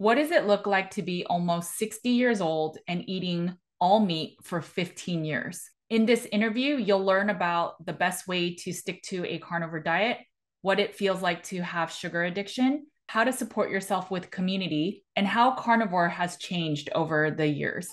What does it look like to be almost 60 years old and eating all meat for 15 years? In this interview, you'll learn about the best way to stick to a carnivore diet, what it feels like to have sugar addiction, how to support yourself with community, and how carnivore has changed over the years.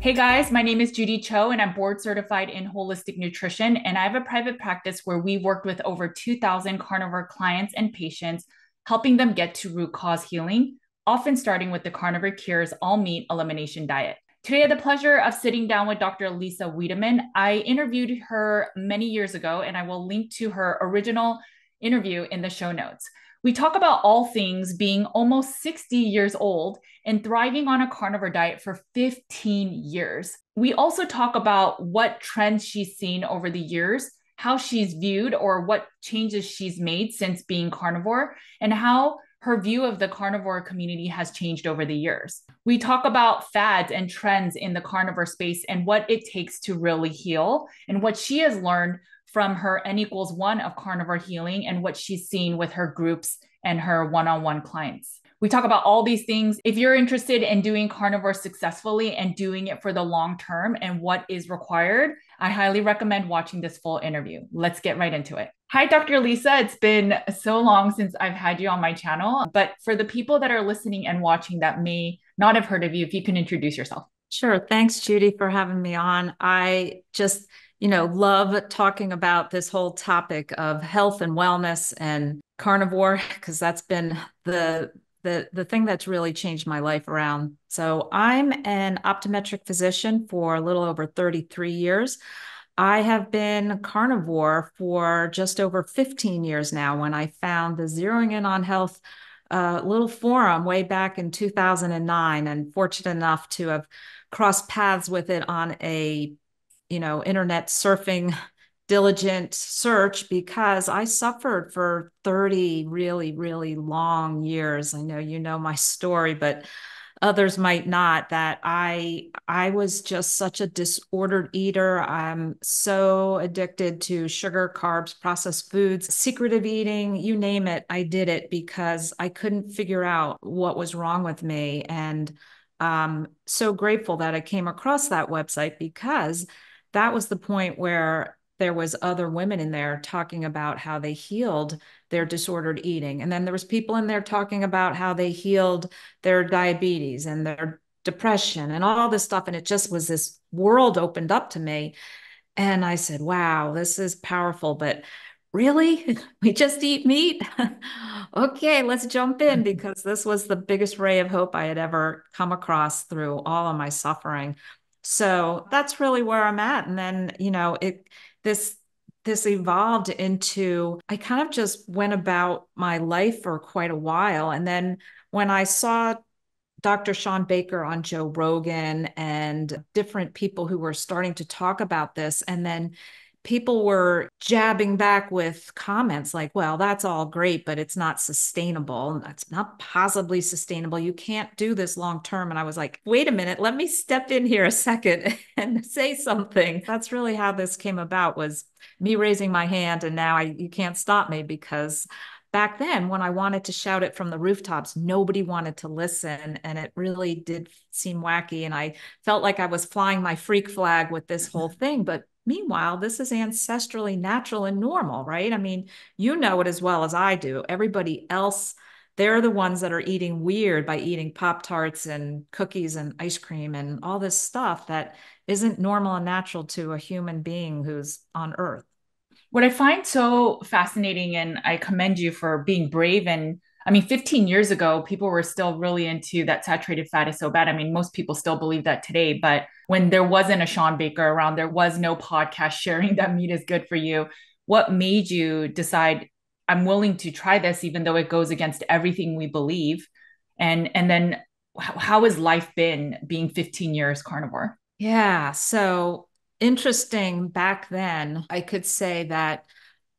Hey guys, my name is Judy Cho and I'm board certified in holistic nutrition. And I have a private practice where we worked with over 2,000 carnivore clients and patients, helping them get to root cause healing, often starting with the Carnivore Cures All Meat Elimination Diet. Today, I had the pleasure of sitting down with Dr. Lisa Wiedeman. I interviewed her many years ago, and I will link to her original interview in the show notes. We talk about all things being almost 60 years old and thriving on a carnivore diet for 15 years. We also talk about what trends she's seen over the years, how she's viewed or what changes she's made since being carnivore, and how her view of the carnivore community has changed over the years. We talk about fads and trends in the carnivore space and what it takes to really heal and what she has learned from her N=1 of carnivore healing and what she's seen with her groups and her one-on-one clients. We talk about all these things. If you're interested in doing carnivore successfully and doing it for the long term and what is required, I highly recommend watching this full interview. Let's get right into it. Hi, Dr. Lisa. It's been so long since I've had you on my channel, but for the people that are listening and watching that may not have heard of you, if you can introduce yourself. Sure. Thanks, Judy, for having me on. I just love talking about this whole topic of health and wellness and carnivore, because that's been the thing that's really changed my life around. So I'm an optometric physician for a little over 33 years. I have been carnivore for just over 15 years now, when I found the Zeroing In on Health little forum way back in 2009, and fortunate enough to have crossed paths with it on a internet surfing, diligent search, because I suffered for 30 really, really long years. I know you know my story, but others might not, that I was just such a disordered eater. I'm so addicted to sugar, carbs, processed foods, secretive eating, you name it. I did it because I couldn't figure out what was wrong with me. And so grateful that I came across that website, because that was the point where there was other women in there talking about how they healed their disordered eating. And then there was people in there talking about how they healed their diabetes and their depression and all this stuff. And it just was this world opened up to me. And I said, wow, this is powerful, but really? We just eat meat? Okay, let's jump in, because this was the biggest ray of hope I had ever come across through all of my suffering. So that's really where I'm at. And then, this evolved into, I kind of just went about my life for quite a while. And then when I saw Dr. Shawn Baker on Joe Rogan and different people who were starting to talk about this, and then people were jabbing back with comments like, well, that's all great, but it's not sustainable. It's not possibly sustainable. You can't do this long term. And I was like, wait a minute, let me step in here a second and say something. That's really how this came about, was me raising my hand. And now you can't stop me, because back then when I wanted to shout it from the rooftops, nobody wanted to listen. And it really did seem wacky. And I felt like I was flying my freak flag with this whole thing. But meanwhile, this is ancestrally natural and normal, right? I mean, you know it as well as I do. Everybody else, they're the ones that are eating weird by eating Pop-Tarts and cookies and ice cream and all this stuff that isn't normal and natural to a human being who's on earth. What I find so fascinating, and I commend you for being brave, and 15 years ago, people were still really into that saturated fat is so bad. I mean, most people still believe that today, but when there wasn't a Shawn Baker around, there was no podcast sharing that meat is good for you. What made you decide, I'm willing to try this, even though it goes against everything we believe? And then how has life been being 15 years carnivore? Yeah. So interesting. Back then, I could say that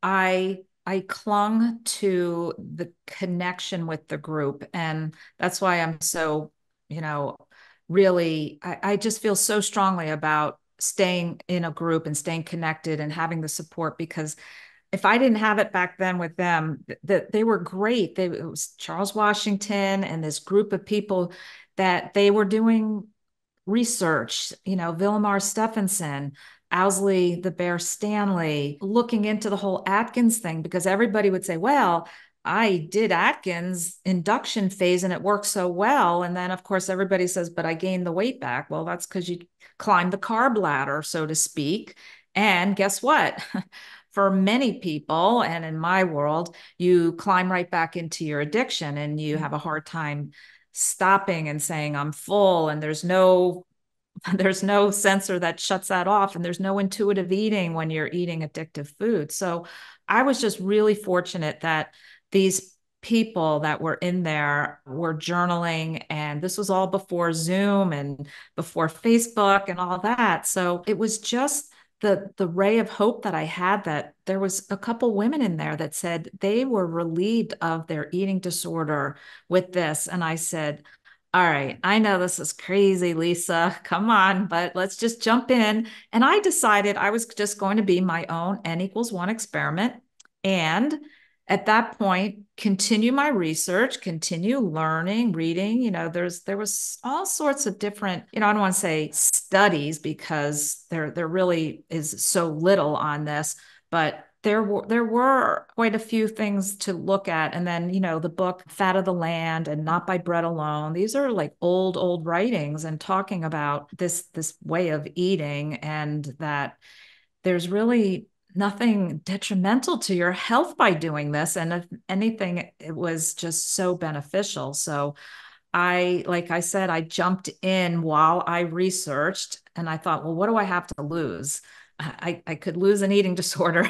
I clung to the connection with the group. And that's why I'm so, really, I just feel so strongly about staying in a group and staying connected and having the support, because if I didn't have it back then with them, that they were great. It was Charles Washington and this group of people that they were doing research, you know, Vilmar Stephenson, Owsley the Bear Stanley, looking into the whole Atkins thing, because everybody would say, well, I did Atkins induction phase and it worked so well. And then of course everybody says, but I gained the weight back. Well, that's because you climbed the carb ladder, so to speak. And guess what? For many people, and in my world, you climb right back into your addiction and you have a hard time stopping and saying I'm full, and there's no sensor that shuts that off, and there's no intuitive eating when you're eating addictive food. So I was just really fortunate that these people that were in there were journaling, and this was all before Zoom and before Facebook and all that. So it was just the ray of hope that I had, that there was a couple women in there that said they were relieved of their eating disorder with this. And I said, all right, I know this is crazy, Lisa, come on, but let's just jump in. And I decided I was just going to be my own N=1 experiment. And at that point, continue my research, continue learning, reading, you know, there was all sorts of different, you know, I don't want to say studies because there really is so little on this, but there were quite a few things to look at. And then, you know, the book Fat of the Land and Not by Bread Alone, these are like old writings and talking about this way of eating, and that there's really nothing detrimental to your health by doing this. And if anything, it was just so beneficial. So like I said, I jumped in while I researched, and I thought, well, what do I have to lose? I could lose an eating disorder.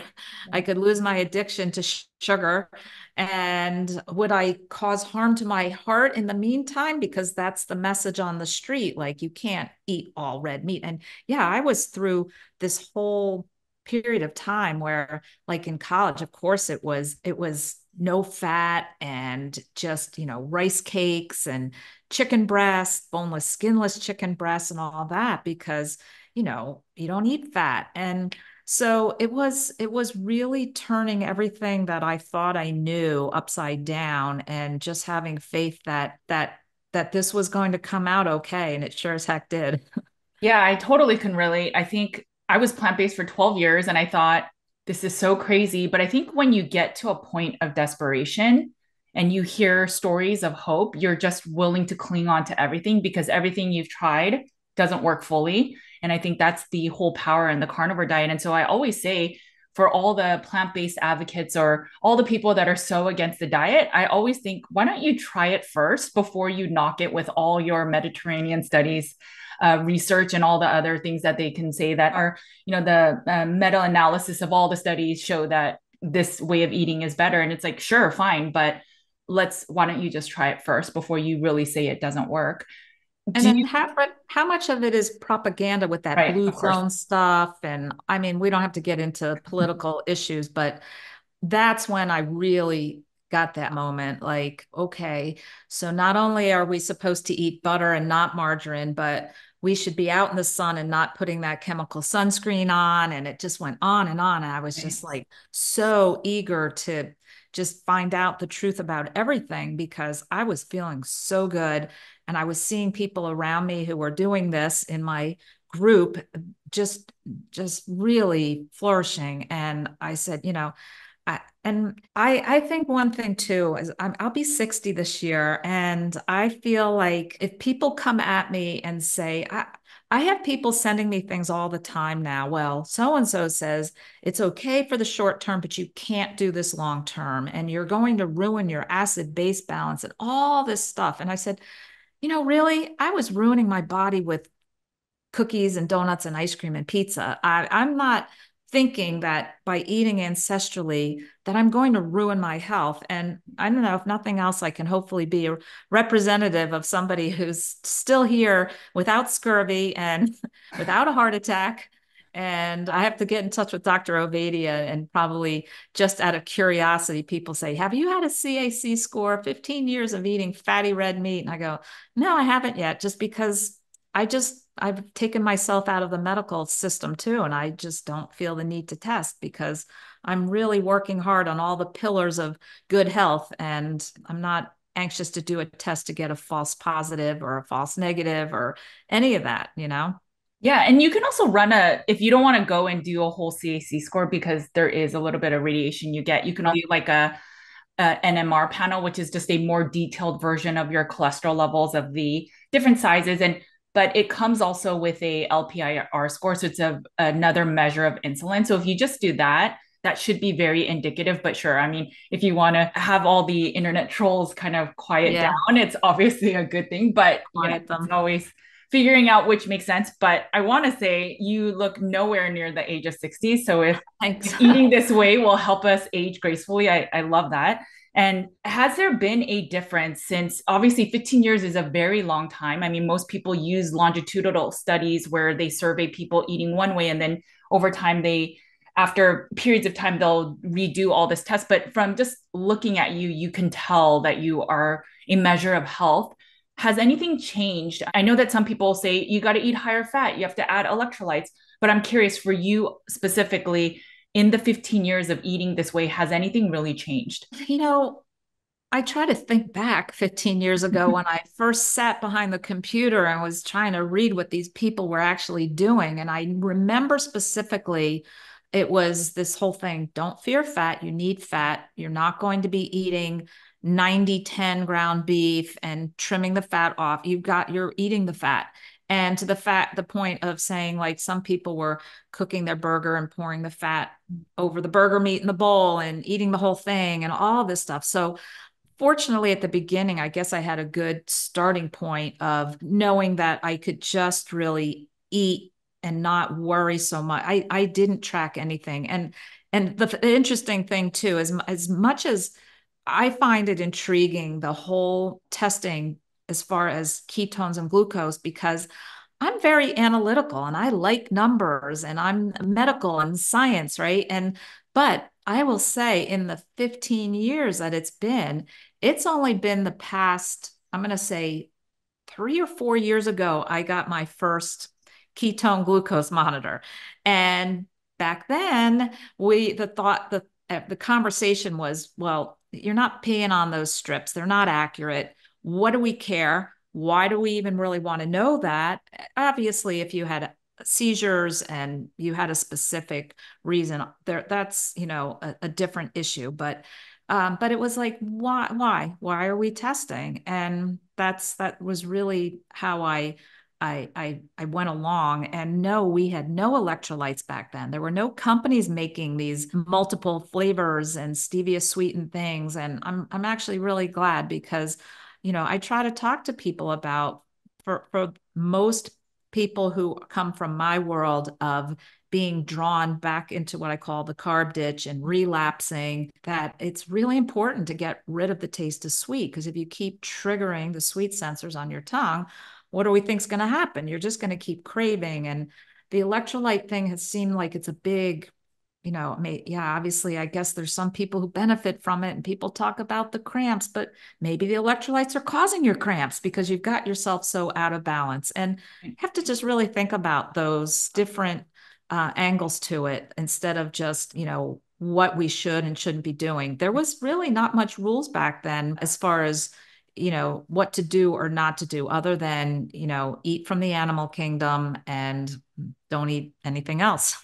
I could lose my addiction to sugar. And would I cause harm to my heart in the meantime? Because that's the message on the street. Like, you can't eat all red meat. And yeah, I was through this whole period of time where, like in college, of course it was no fat and just, you know, rice cakes and chicken breasts, boneless, skinless chicken breasts and all that, because, you know, you don't eat fat. And so it was really turning everything that I thought I knew upside down, and just having faith that this was going to come out okay. And it sure as heck did. Yeah, I totally can relate. I think I was plant-based for 12 years and I thought, this is so crazy. But I think when you get to a point of desperation and you hear stories of hope, you're just willing to cling on to everything, because everything you've tried doesn't work fully. And I think that's the whole power in the carnivore diet. And so I always say, for all the plant-based advocates or all the people that are so against the diet, I always think, why don't you try it first before you knock it with all your Mediterranean studies, research, and all the other things that they can say that are, you know, the meta-analysis of all the studies show that this way of eating is better. And it's like, sure, fine, but why don't you just try it first before you really say it doesn't work? And then how much of it is propaganda with that, right, blue zone stuff? And I mean, we don't have to get into political issues, but that's when I really got that moment. Like, okay, so not only are we supposed to eat butter and not margarine, but we should be out in the sun and not putting that chemical sunscreen on. And it just went on and on. And I was just like so eager to just find out the truth about everything, because I was feeling so good. And I was seeing people around me who were doing this in my group, just really flourishing. And I said, you know, I think one thing too is I'll be 60 this year. And I feel like if people come at me and say, I have people sending me things all the time now. Well, so-and-so says it's okay for the short term, but you can't do this long term, and you're going to ruin your acid base balance and all this stuff. And I said, you know, really, I was ruining my body with cookies and donuts and ice cream and pizza. I'm not thinking that by eating ancestrally that I'm going to ruin my health. And I don't know, if nothing else, I can hopefully be a representative of somebody who's still here without scurvy and without a heart attack. And I have to get in touch with Dr. Ovadia, and probably just out of curiosity, people say, have you had a CAC score, 15 years of eating fatty red meat? And I go, no, I haven't yet, just because I've taken myself out of the medical system too. And I just don't feel the need to test, because I'm really working hard on all the pillars of good health, and I'm not anxious to do a test to get a false positive or a false negative or any of that, you know? Yeah. And you can also run if you don't want to go and do a whole CAC score, because there is a little bit of radiation you get, you can do like a NMR panel, which is just a more detailed version of your cholesterol levels of the different sizes. But it comes also with a LPIR score. So it's another measure of insulin. So if you just do that should be very indicative. But sure, I mean, if you want to have all the internet trolls kind of quiet down, it's obviously a good thing, but it's always figuring out which makes sense. But I want to say you look nowhere near the age of 60. So if eating this way will help us age gracefully, I love that. And has there been a difference since, obviously 15 years is a very long time. I mean, most people use longitudinal studies where they survey people eating one way, and then over time after periods of time, they'll redo all this test. But from just looking at you, you can tell that you are a measure of health. Has anything changed? I know that some people say you got to eat higher fat, you have to add electrolytes, but I'm curious for you specifically, in the 15 years of eating this way, has anything really changed? You know, I try to think back 15 years ago when I first sat behind the computer and was trying to read what these people were actually doing. And I remember specifically, it was this whole thing, don't fear fat, you need fat, you're not going to be eating 90-10 ground beef and trimming the fat off. You're eating the fat. And to the point of saying, like, some people were cooking their burger and pouring the fat over the burger meat in the bowl and eating the whole thing and all this stuff. So fortunately, at the beginning, I guess I had a good starting point of knowing that I could just really eat and not worry so much. I didn't track anything. And the interesting thing too, is as much as I find it intriguing, the whole testing as far as ketones and glucose, because I'm very analytical and I like numbers and I'm medical and science, right? But I will say in the 15 years that it's only been the past, I'm going to say 3 or 4 years ago, I got my first ketone glucose monitor. And back then the conversation was, well, you're not peeing on those strips. They're not accurate. What do we care? Why do we even really want to know that? Obviously, if you had seizures and you had a specific reason there, that's, you know, a different issue, but it was like, why are we testing? And that was really how I went along. And no, we had no electrolytes back then. There were no companies making these multiple flavors and stevia sweetened things. And I'm actually really glad, because, you know, I try to talk to people about, for most people who come from my world of being drawn back into what I call the carb ditch and relapsing, that it's really important to get rid of the taste of sweet, because if you keep triggering the sweet sensors on your tongue, what do we think is going to happen? You're just going to keep craving. And the electrolyte thing has seemed like it's a big, you know, obviously, I guess there's some people who benefit from it and people talk about the cramps, but maybe the electrolytes are causing your cramps because you've got yourself so out of balance. And you have to just really think about those different angles to it, instead of just, you know, what we should and shouldn't be doing. There was really not much rules back then as far as, you know, what to do or not to do, other than, you know, eat from the animal kingdom and don't eat anything else.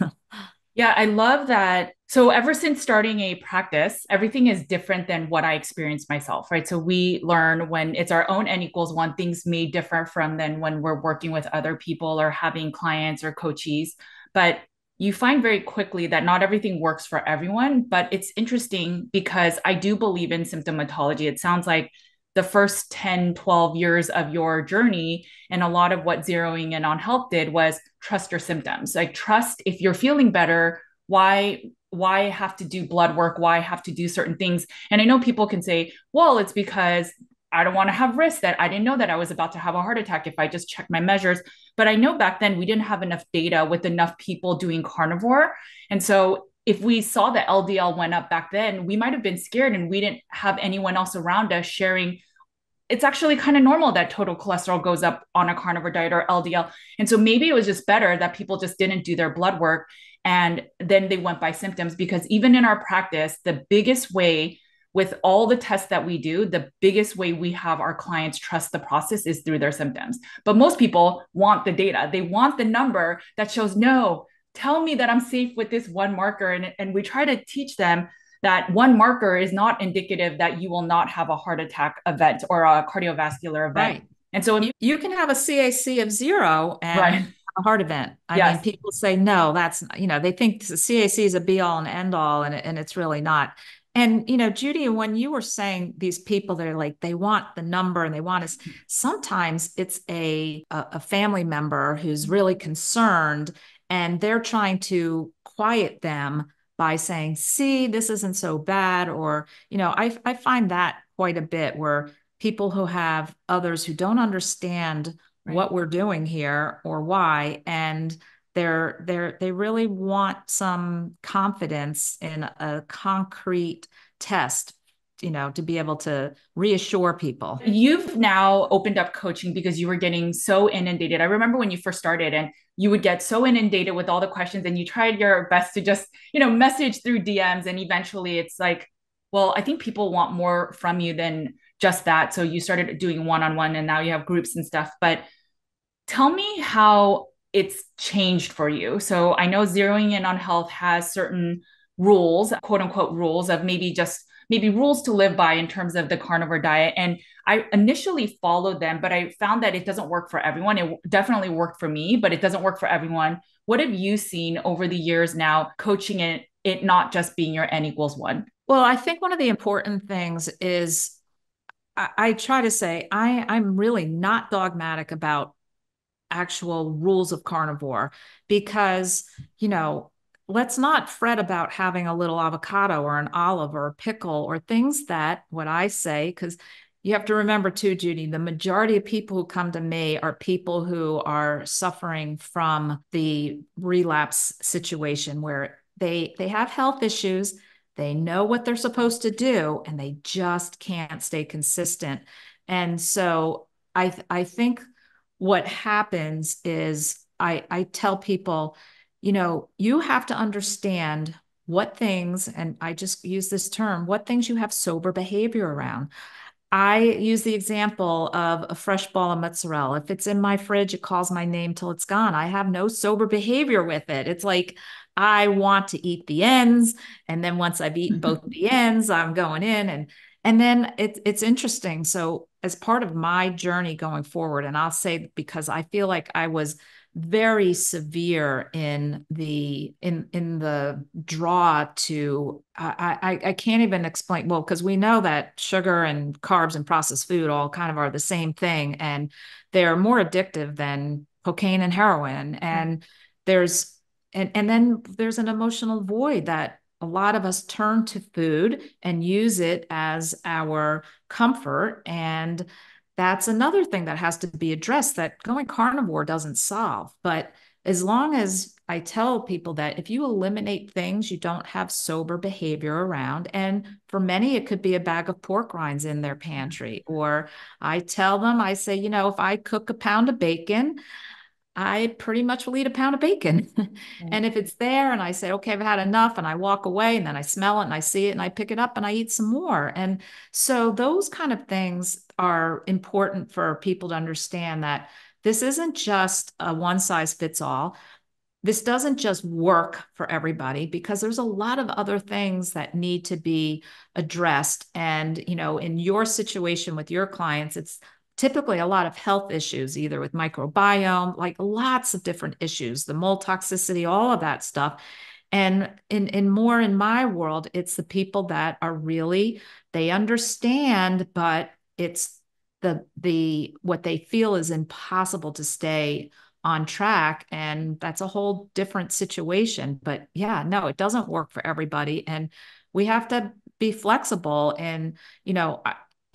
Yeah, I love that. So ever since starting a practice, everything is different than what I experienced myself, right? So we learn when it's our own N=1, things may differ from than when we're working with other people or having clients or coaches. But you find very quickly that not everything works for everyone. But it's interesting because I do believe in symptomatology. It sounds like the first 10, 12 years of your journey, and a lot of what zeroing in on health did was trust your symptoms. Like, trust if you're feeling better, why have to do blood work? Why have to do certain things? And I know people can say, well, it's because I don't want to have risks that I didn't know that I was about to have a heart attack if I just checked my measures. But I know back then we didn't have enough data with enough people doing carnivore. And so if we saw the LDL went up back then, we might've been scared, and we didn't have anyone else around us sharing. It's actually kind of normal that total cholesterol goes up on a carnivore diet or LDL. And so maybe it was just better that people just didn't do their blood work. And then they went by symptoms, because even in our practice, the biggest way with all the tests that we do, the biggest way we have our clients trust the process is through their symptoms. But most people want the data. They want the number that shows, no, tell me that I'm safe with this one marker. And we try to teach them that one marker is not indicative that you will not have a heart attack event or a cardiovascular event. Right. And so you can have a CAC of 0 and right. a heart event. I mean, people say, no, that's, you know, they think CAC is a be all and end all, and it's really not. And, you know, Judy, when you were saying these people that are like, they want the number and they want us, sometimes it's a family member who's really concerned, and they're trying to quiet them by saying, see, this isn't so bad. Or, you know, I find that quite a bit, where people who have others who don't understand right. what we're doing here or why, and they really want some confidence in a concrete test, you know, to be able to reassure people. You've now opened up coaching because you were getting so inundated. I remember when you first started and you would get so inundated with all the questions, and you tried your best to just, you know, message through DMs. And eventually it's like, well, I think people want more from you than just that. So you started doing one-on-one, and now you have groups and stuff. But tell me how it's changed for you. So I know zeroing in on health has certain rules, quote unquote rules, of maybe rules to live by in terms of the carnivore diet. And I initially followed them, but I found that it doesn't work for everyone. It definitely worked for me, but it doesn't work for everyone. What have you seen over the years now coaching it not just being your N=1? Well, I think one of the important things is I try to say, I'm really not dogmatic about actual rules of carnivore, because, you know, let's not fret about having a little avocado or an olive or a pickle or things that, what I say, because you have to remember too, Judy, the majority of people who come to me are people who are suffering from the relapse situation, where they have health issues, they know what they're supposed to do, and they just can't stay consistent. And so I think what happens is I tell people, you know, you have to understand what things, and I just use this term, what things you have sober behavior around. I use the example of a fresh ball of mozzarella. If it's in my fridge, it calls my name till it's gone. I have no sober behavior with it. It's like, I want to eat the ends. And then once I've eaten both the ends, I'm going in. And then it's interesting. So as part of my journey going forward, and I'll say, because I feel like I was very severe in the draw to, I can't even explain, well, because we know that sugar and carbs and processed food all kind of are the same thing, and they're more addictive than cocaine and heroin. And then there's an emotional void that a lot of us turn to food and use it as our comfort. And that's another thing that has to be addressed, that going carnivore doesn't solve. But as long as I tell people that if you eliminate things you don't have sober behavior around, and for many, it could be a bag of pork rinds in their pantry, or I tell them, I say, you know, if I cook a pound of bacon, I pretty much will eat a pound of bacon. And if it's there and I say, okay, I've had enough, and I walk away, and then I smell it and I see it and I pick it up and I eat some more. And so those kind of things are important for people to understand, that this isn't just a one size fits all. This doesn't just work for everybody, because there's a lot of other things that need to be addressed. And, you know, in your situation with your clients, it's typically a lot of health issues, either with microbiome, like lots of different issues, the mold toxicity, all of that stuff. And in my world, it's the people that are really, they understand, but it's the what they feel is impossible to stay on track. And that's a whole different situation. But yeah, no, it doesn't work for everybody. And we have to be flexible. And, you know,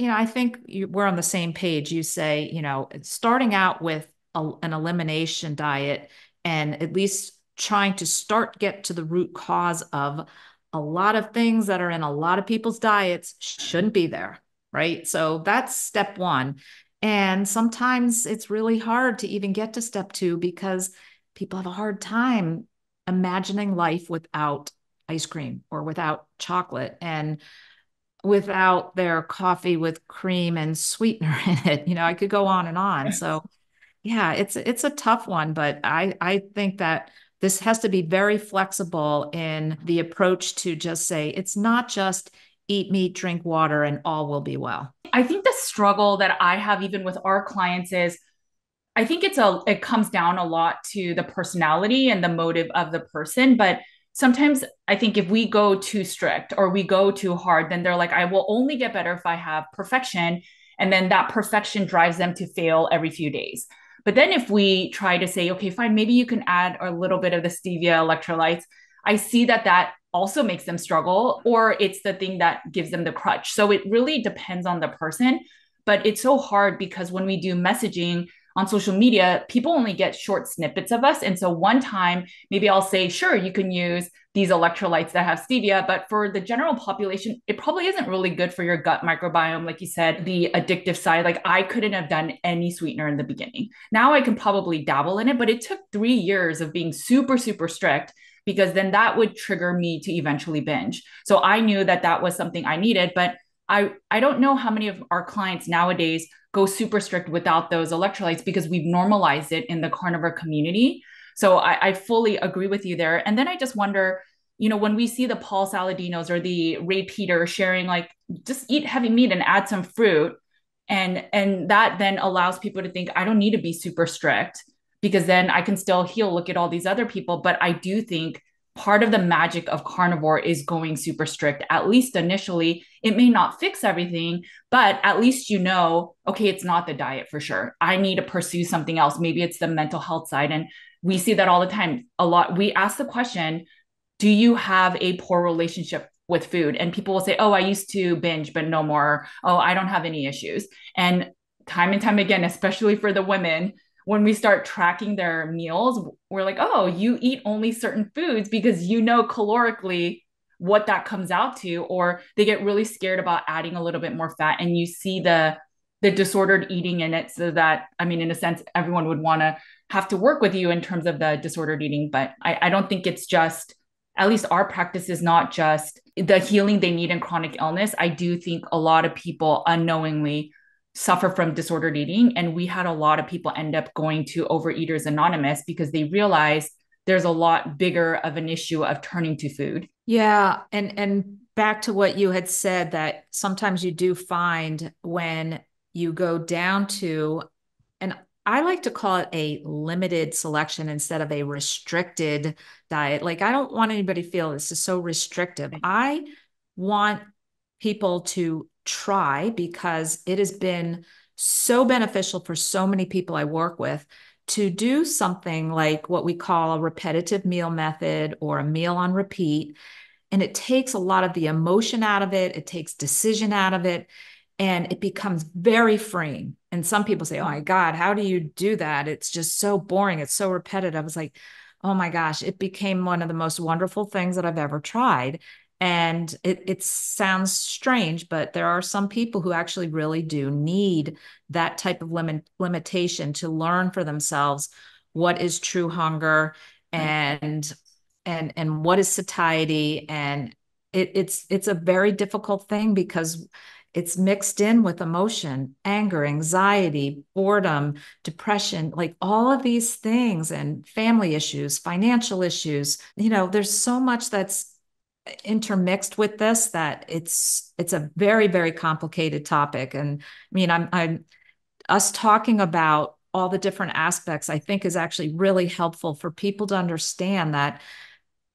I think we're on the same page. You say, you know, starting out with an elimination diet, and at least trying to get to the root cause of a lot of things that are in a lot of people's diets shouldn't be there, right? So that's step one. And sometimes it's really hard to even get to step two, because people have a hard time imagining life without ice cream or without chocolate and without their coffee with cream and sweetener in it. You know, I could go on and on. So yeah, it's a tough one, but I think that this has to be very flexible in the approach to just say, it's not just eat meat, drink water, and all will be well. I think the struggle that I have even with our clients is, I think it comes down a lot to the personality and the motive of the person. But sometimes I think if we go too strict or we go too hard, then they're like, I will only get better if I have perfection. And then that perfection drives them to fail every few days. But then if we try to say, okay, fine, maybe you can add a little bit of the stevia electrolytes, I see that also makes them struggle, or it's the thing that gives them the crutch. So it really depends on the person, but it's so hard because when we do messaging on social media, people only get short snippets of us. And so one time, maybe I'll say, sure, you can use these electrolytes that have stevia, but for the general population, it probably isn't really good for your gut microbiome. Like you said, the addictive side, like I couldn't have done any sweetener in the beginning. Now I can probably dabble in it, but it took 3 years of being super, super strict because then that would trigger me to eventually binge. So I knew that was something I needed, but I don't know how many of our clients nowadays go super strict without those electrolytes because we've normalized it in the carnivore community. So I fully agree with you there. And then I just wonder, you know, when we see the Paul Saladinos or the Ray Peter sharing, like, just eat heavy meat and add some fruit. And that then allows people to think, I don't need to be super strict because then I can still heal. Look at all these other people. But I do think part of the magic of carnivore is going super strict, at least initially. It may not fix everything, but at least, you know, okay, it's not the diet for sure. I need to pursue something else. Maybe it's the mental health side. And we see that all the time. A lot, we ask the question, do you have a poor relationship with food? And people will say, oh, I used to binge, but no more. Oh, I don't have any issues. And time again, especially for the women, when we start tracking their meals, we're like, oh, you eat only certain foods because you know calorically what that comes out to, or they get really scared about adding a little bit more fat. And you see the disordered eating in it. So that, I mean, in a sense, everyone would want to have to work with you in terms of the disordered eating. But I don't think it's just, at least our practice is not just the healing they need in chronic illness. I do think a lot of people unknowingly suffer from disordered eating. And we had a lot of people end up going to Overeaters Anonymous because they realized there's a lot bigger of an issue of turning to food. Yeah. And back to what you had said, that sometimes you do find when you go down to, and I like to call it a limited selection instead of a restricted diet. Like, I don't want anybody to feel this is so restrictive. I want people to try because it has been so beneficial for so many people I work with to do something like what we call a repetitive meal method or a meal on repeat. And it takes a lot of the emotion out of it. It takes decision out of it. And it becomes very freeing. And some people say, oh my God, how do you do that? It's just so boring. It's so repetitive. It's like, oh my gosh, it became one of the most wonderful things that I've ever tried. And it sounds strange, but there are some people who actually really do need that type of limitation to learn for themselves what is true hunger and what is satiety. And it's a very difficult thing because it's mixed in with emotion, anger, anxiety, boredom, depression, like all of these things, and family issues, financial issues. You know, there's so much that's intermixed with this that it's a very, very complicated topic. And I mean, I'm us talking about all the different aspects, I think, is actually really helpful for people to understand that,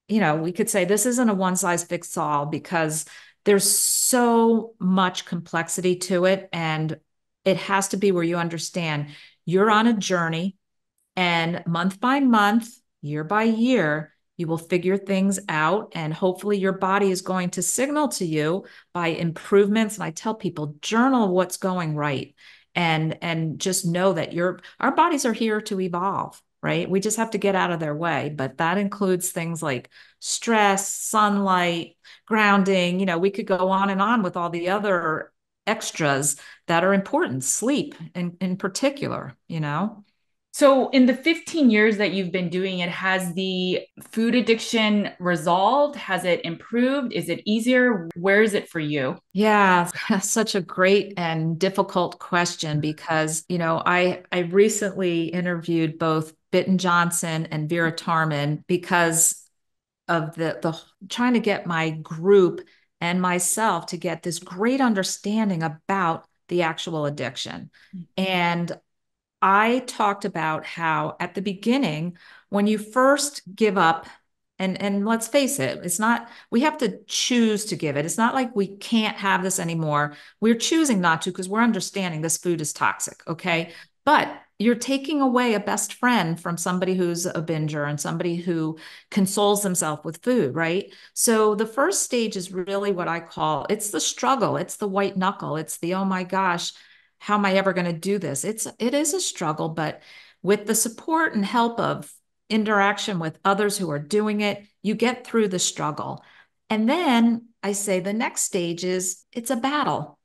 you know, we could say this isn't a one size fits all because there's so much complexity to it. And it has to be where you understand you're on a journey, and month by month, year by year, you will figure things out, and hopefully your body is going to signal to you by improvements. And I tell people, journal what's going right, and just know that our bodies are here to evolve, right? We just have to get out of their way. But that includes things like stress, sunlight, grounding. You know, we could go on and on with all the other extras that are important, sleep in particular, you know? So in the 15 years that you've been doing it, has the food addiction resolved? Has it improved? Is it easier? Where is it for you? Yeah, that's such a great and difficult question because, you know, I recently interviewed both Bitten Johnson and Vera Tarman because of the trying to get my group and myself to get this great understanding about the actual addiction. And I talked about how at the beginning, when you first give up, and let's face it, it's not, we have to choose to give it. It's not like we can't have this anymore. We're choosing not to because we're understanding this food is toxic. Okay. But you're taking away a best friend from somebody who's a binger and somebody who consoles themselves with food, right? So the first stage is really what I call, it's the struggle. It's the white knuckle. It's the, oh my gosh, how am I ever going to do this? It is a struggle, but with the support and help of interaction with others who are doing it, you get through the struggle. And then I say the next stage is it's a battle.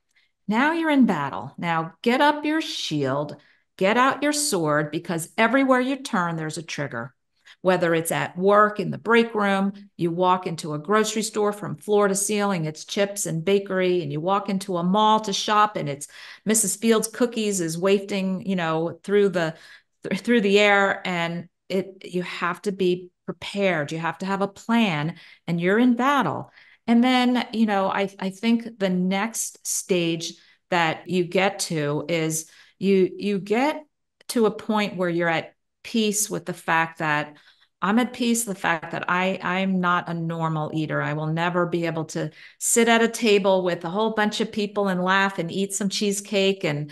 Now you're in battle. Now get up your shield, get out your sword, because everywhere you turn, there's a trigger. Whether it's at work, in the break room, you walk into a grocery store from floor to ceiling, it's chips and bakery, and you walk into a mall to shop and it's Mrs. Fields' cookies is wafting, you know, through the air. And you have to be prepared. You have to have a plan and you're in battle. And then, you know, I think the next stage that you get to is you get to a point where you're at peace with the fact that I'm at peace, the fact that I'm not a normal eater. I will never be able to sit at a table with a whole bunch of people and laugh and eat some cheesecake and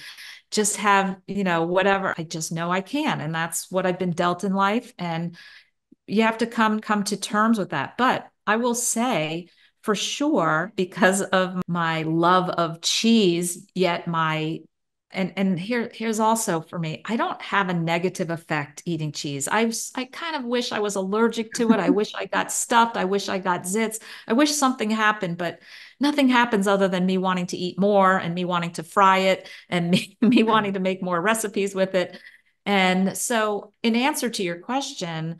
just have, you know, whatever. I just know I can. And that's what I've been dealt in life. And you have to come to terms with that. But I will say for sure, because of my love of cheese, yet my And here's also for me, I don't have a negative effect eating cheese. I kind of wish I was allergic to it. I wish I got stuffed. I wish I got zits. I wish something happened, but nothing happens other than me wanting to eat more and me wanting to fry it and me wanting to make more recipes with it. And so in answer to your question,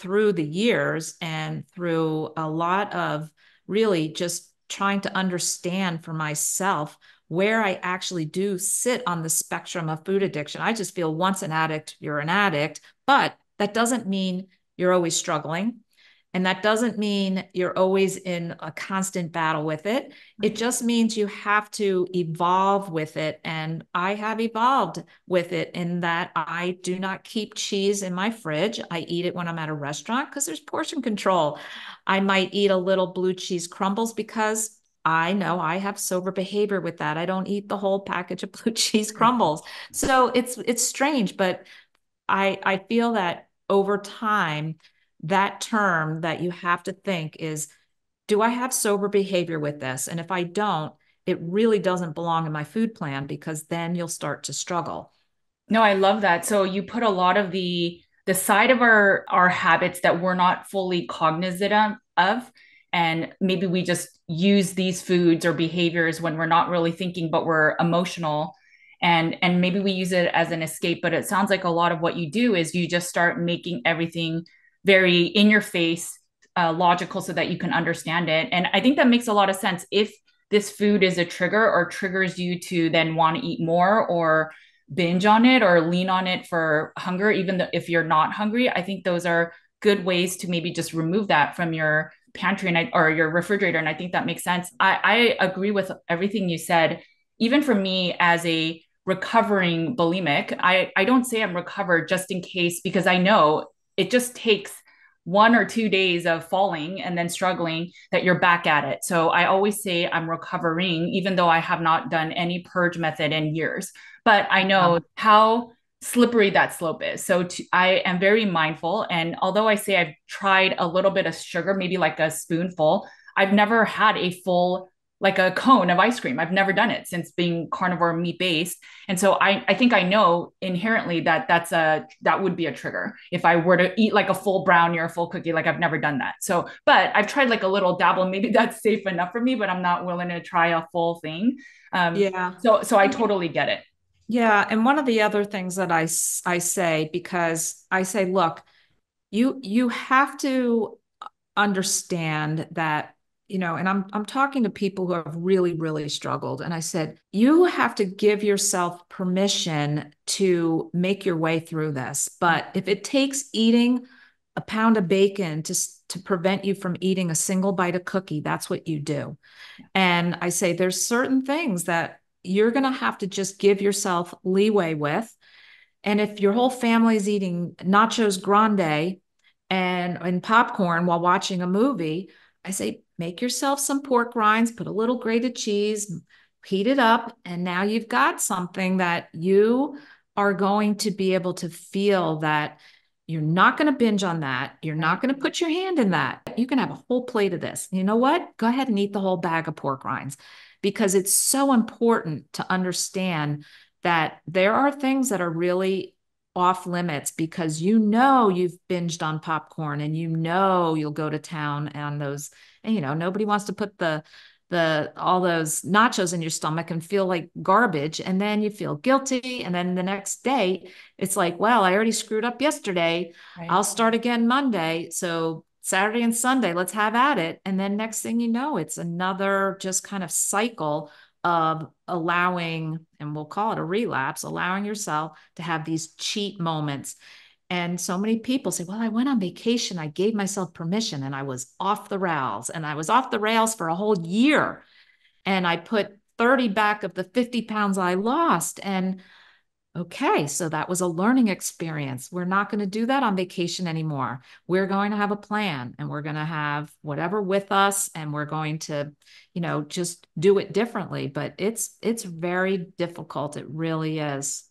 through the years and through a lot of really just trying to understand for myself where I actually do sit on the spectrum of food addiction. I just feel once an addict, you're an addict, but that doesn't mean you're always struggling. And that doesn't mean you're always in a constant battle with it. It just means you have to evolve with it. And I have evolved with it in that I do not keep cheese in my fridge. I eat it when I'm at a restaurant because there's portion control. I might eat a little blue cheese crumbles because I know I have sober behavior with that. I don't eat the whole package of blue cheese crumbles. So it's strange, but I feel that over time, that term that you have to think is, do I have sober behavior with this? And if I don't, it really doesn't belong in my food plan because then you'll start to struggle. No, I love that. So you put a lot of the side of our habits that we're not fully cognizant of, and maybe we just use these foods or behaviors when we're not really thinking, but we're emotional and maybe we use it as an escape, but it sounds like a lot of what you do is you just start making everything very in your face, logical so that you can understand it. And I think that makes a lot of sense. If this food is a trigger or triggers you to then want to eat more or binge on it or lean on it for hunger, even if you're not hungry, I think those are good ways to maybe just remove that from your pantry or your refrigerator. And I think that makes sense. I agree with everything you said. Even for me as a recovering bulimic, I don't say I'm recovered just in case, because I know it just takes 1 or 2 days of falling and then struggling that you're back at it. So I always say I'm recovering, even though I have not done any purge method in years, but I know how slippery that slope is. So I am very mindful. And although I say I've tried a little bit of sugar, maybe like a spoonful, I've never had a full, like a cone of ice cream. I've never done it since being carnivore meat based. And so I think I know inherently that that would be a trigger if I were to eat like a full brownie or a full cookie, like I've never done that. So, but I've tried like a little dabble, maybe that's safe enough for me, but I'm not willing to try a full thing. Yeah. So I totally get it. Yeah. And one of the other things that I say, because I say, look, you have to understand that, you know, and I'm talking to people who have really, really struggled. And I said, you have to give yourself permission to make your way through this. But if it takes eating a pound of bacon to prevent you from eating a single bite of cookie, that's what you do. And I say, there's certain things that you're going to have to just give yourself leeway with. And if your whole family is eating nachos grande and popcorn while watching a movie, I say, make yourself some pork rinds, put a little grated cheese, heat it up. And now you've got something that you are going to be able to feel that you're not going to binge on that. You're not going to put your hand in that. You can have a whole plate of this. You know what? Go ahead and eat the whole bag of pork rinds, because it's so important to understand that there are things that are really off limits because you know you've binged on popcorn and you know you'll go to town on those, and you know, nobody wants to put the all those nachos in your stomach and feel like garbage. And then you feel guilty. And then the next day it's like, well, I already screwed up yesterday. Right. I'll start again Monday. So Saturday and Sunday, let's have at it. And then next thing you know, it's another just kind of cycle of allowing, and we'll call it a relapse, allowing yourself to have these cheat moments. And so many people say, well, I went on vacation, I gave myself permission, and I was off the rails. And I was off the rails for a whole year. And I put 30 back of the 50 pounds I lost. And okay, so that was a learning experience. We're not going to do that on vacation anymore. We're going to have a plan, and we're going to have whatever with us, and we're going to, you know, just do it differently. But it's very difficult. It really is.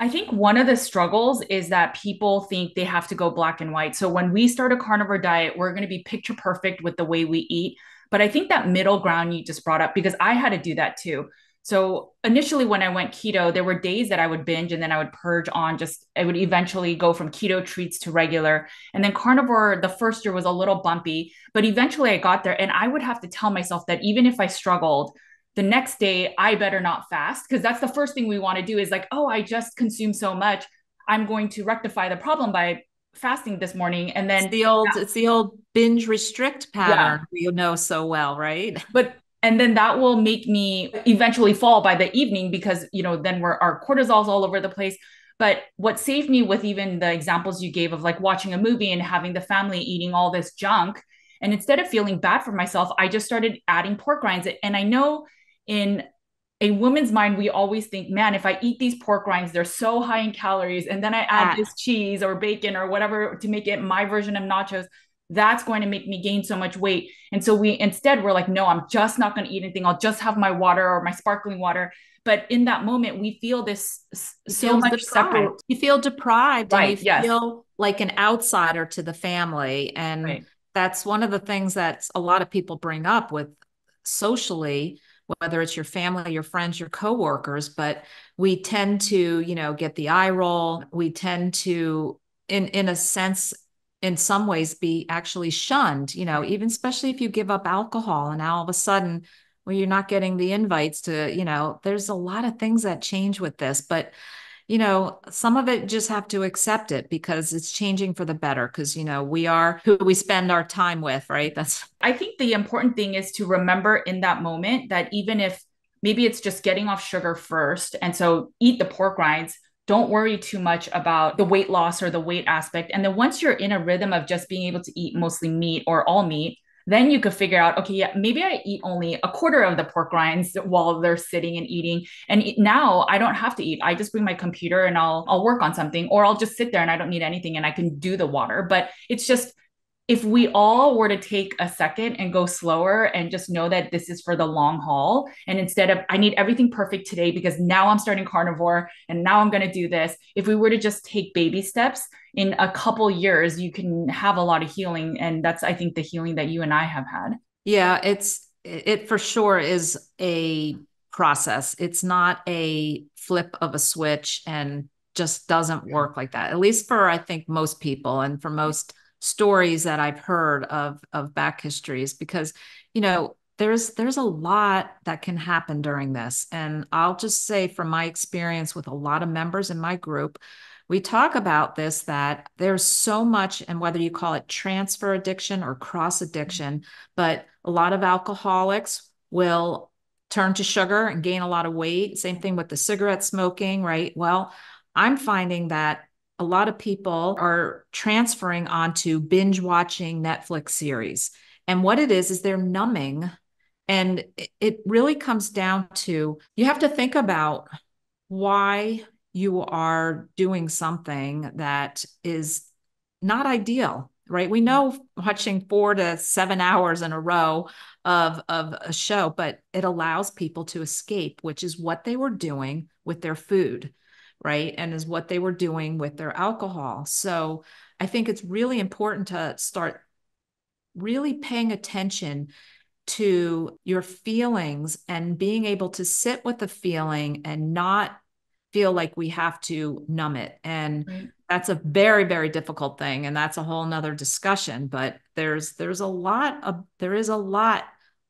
I think one of the struggles is that people think they have to go black and white. So when we start a carnivore diet, we're going to be picture perfect with the way we eat. But I think that middle ground you just brought up, because I had to do that too. So initially when I went keto, there were days that I would binge and then I would purge on just, I would eventually go from keto treats to regular. And then carnivore, the first year was a little bumpy, but eventually I got there, and I would have to tell myself that even if I struggled, the next day I better not fast. Cause that's the first thing we want to do is like, oh, I just consumed so much, I'm going to rectify the problem by fasting this morning. And then it's the old binge restrict pattern. Yeah. You know so well, right? And then that will make me eventually fall by the evening because, you know, then our cortisol's all over the place. But what saved me with even the examples you gave of like watching a movie and having the family eating all this junk, and instead of feeling bad for myself, I just started adding pork rinds. And I know in a woman's mind, we always think, man, if I eat these pork rinds, they're so high in calories, and then I add this cheese or bacon or whatever to make it my version of nachos, that's going to make me gain so much weight. And so we're like, no, I'm just not going to eat anything. I'll just have my water or my sparkling water. But in that moment, we feel this so much separate. You feel deprived, right? And you feel like an outsider to the family. And that's one of the things that a lot of people bring up with socially, whether it's your family, your friends, your coworkers, but we tend to, you know, get the eye roll. We tend to, in a sense, in some ways be actually shunned, you know, even especially if you give up alcohol and now all of a sudden, well, you're not getting the invites to, you know, there's a lot of things that change with this, but, you know, some of it just have to accept it because it's changing for the better. Cause you know, we are who we spend our time with, right? I think the important thing is to remember in that moment that even if maybe it's just getting off sugar first, and so eat the pork rinds, don't worry too much about the weight loss or the weight aspect. And then once you're in a rhythm of just being able to eat mostly meat or all meat, then you could figure out, okay, yeah, maybe I eat only a quarter of the pork rinds while they're sitting and eating. And now I don't have to eat. I just bring my computer and I'll work on something, or I'll just sit there and I don't need anything and I can do the water. But it's just, if we all were to take a second and go slower and just know that this is for the long haul, and instead of, I need everything perfect today because now I'm starting carnivore and now I'm going to do this. If we were to just take baby steps, in a couple years, you can have a lot of healing. And that's, I think, the healing that you and I have had. Yeah, it for sure is a process. It's not a flip of a switch and just doesn't work like that, at least for, I think, most people and for most stories that I've heard of back histories, because, you know, there's a lot that can happen during this. And I'll just say from my experience with a lot of members in my group, we talk about this, that there's so much, and whether you call it transfer addiction or cross addiction, but a lot of alcoholics will turn to sugar and gain a lot of weight. Same thing with the cigarette smoking, right? Well, I'm finding that a lot of people are transferring onto binge watching Netflix series. And what it is they're numbing. And it really comes down to, you have to think about why you are doing something that is not ideal, right? We know watching 4 to 7 hours in a row of a show, but it allows people to escape, which is what they were doing with their food, right? And is what they were doing with their alcohol. So I think it's really important to start really paying attention to your feelings and being able to sit with the feeling and not feel like we have to numb it. And right. That's a very, very difficult thing. And that's a whole nother discussion, but there is a lot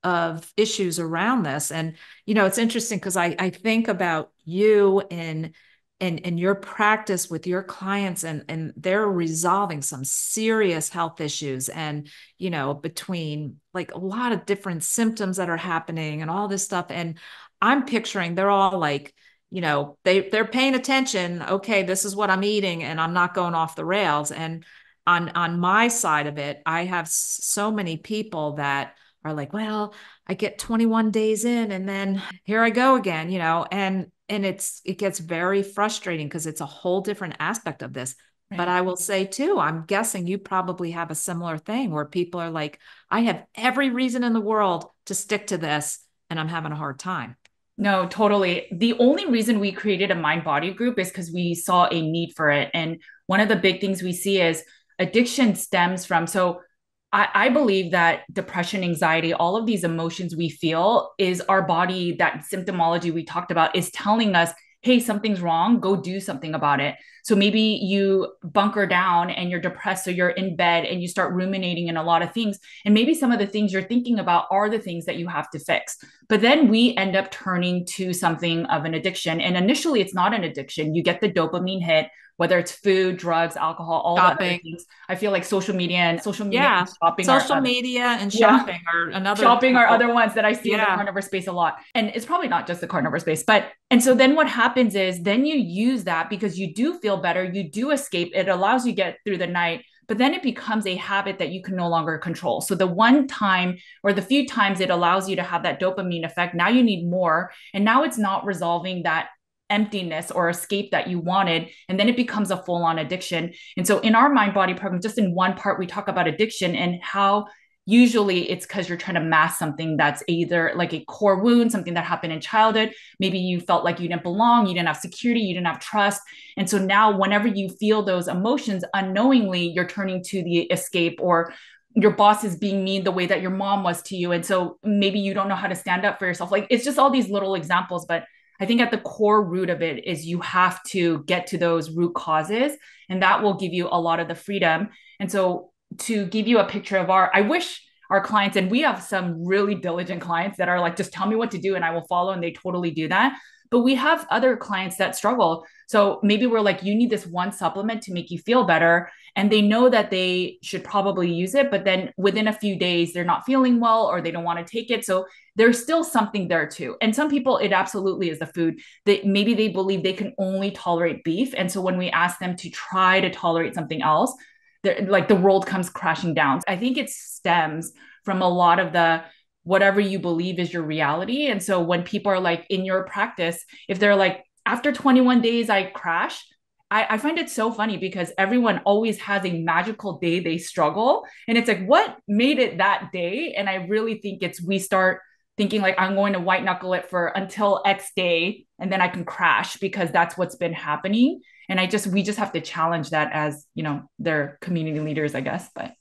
of issues around this. And, you know, it's interesting because I think about you in your practice with your clients, and they're resolving some serious health issues, and, you know, between like a lot of different symptoms that are happening and all this stuff. And I'm picturing they're all like, you know, they're paying attention. Okay, this is what I'm eating and I'm not going off the rails. And on my side of it, I have so many people that are like, well, I get 21 days in and then here I go again, you know, and it gets very frustrating because it's a whole different aspect of this. Right. But I will say too, I'm guessing you probably have a similar thing where people are like, I have every reason in the world to stick to this and I'm having a hard time. No, totally. The only reason we created a mind body group is because we saw a need for it. And one of the big things we see is addiction stems from, so I believe that depression, anxiety, all of these emotions we feel is our body, that symptomology we talked about is telling us, hey, something's wrong, go do something about it. So maybe you bunker down and you're depressed. So you're in bed and you start ruminating in a lot of things. And maybe some of the things you're thinking about are the things that you have to fix. But then we end up turning to something of an addiction. And initially it's not an addiction. You get the dopamine hit, whether it's food, drugs, alcohol, all the other things. I feel like social media and shopping are another. Shopping are other ones that I see in the carnivore space a lot. And it's probably not just the carnivore space, but, and so then what happens is then you use that because you do feel better. You do escape. It allows you to get through the night, but then it becomes a habit that you can no longer control. So the one time or the few times it allows you to have that dopamine effect, now you need more. And now it's not resolving that emptiness or escape that you wanted. And then it becomes a full-on addiction. And so in our mind body program, just in one part, we talk about addiction and how usually it's because you're trying to mask something that's either like a core wound, something that happened in childhood. Maybe you felt like you didn't belong, you didn't have security, you didn't have trust. And so now whenever you feel those emotions, unknowingly, you're turning to the escape, or your boss is being mean the way that your mom was to you. And so maybe you don't know how to stand up for yourself. Like it's just all these little examples, but I think at the core root of it is you have to get to those root causes, and that will give you a lot of the freedom. And so to give you a picture of I wish our clients, and we have some really diligent clients that are like, just tell me what to do and I will follow. And they totally do that. But we have other clients that struggle. So maybe we're like, you need this one supplement to make you feel better. And they know that they should probably use it, but then within a few days, they're not feeling well, or they don't want to take it. So there's still something there too. And some people, it absolutely is the food that maybe they believe they can only tolerate beef. And so when we ask them to try to tolerate something else, like the world comes crashing down. I think it stems from a lot of the whatever you believe is your reality. And so when people are like in your practice, if they're like, after 21 days, I crash, I find it so funny because everyone always has a magical day they struggle. And it's like, what made it that day? And I really think we start thinking like, I'm going to white knuckle it for until X day, and then I can crash because that's what's been happening. And we just have to challenge that as, you know, their community leaders, I guess. But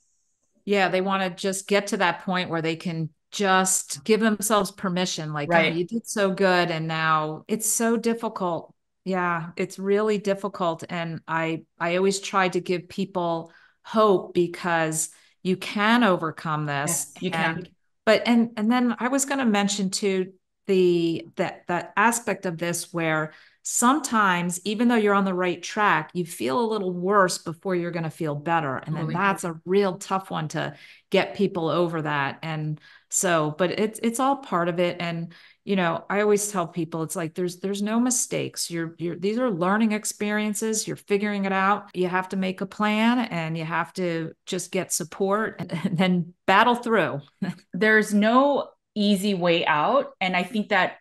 yeah, they want to just get to that point where they can just give themselves permission. Like, right. Oh, you did so good. And now it's so difficult. Yeah. It's really difficult. And I always try to give people hope because you can overcome this. Yes, you can. But, and then I was going to mention too, that aspect of this where sometimes, even though you're on the right track, you feel a little worse before you're going to feel better. And then that's a real tough one to get people over that. And so, but it's all part of it. And, you know, I always tell people, it's like, there's no mistakes. These are learning experiences. You're figuring it out. You have to make a plan and you have to just get support and then battle through. There's no easy way out. And I think that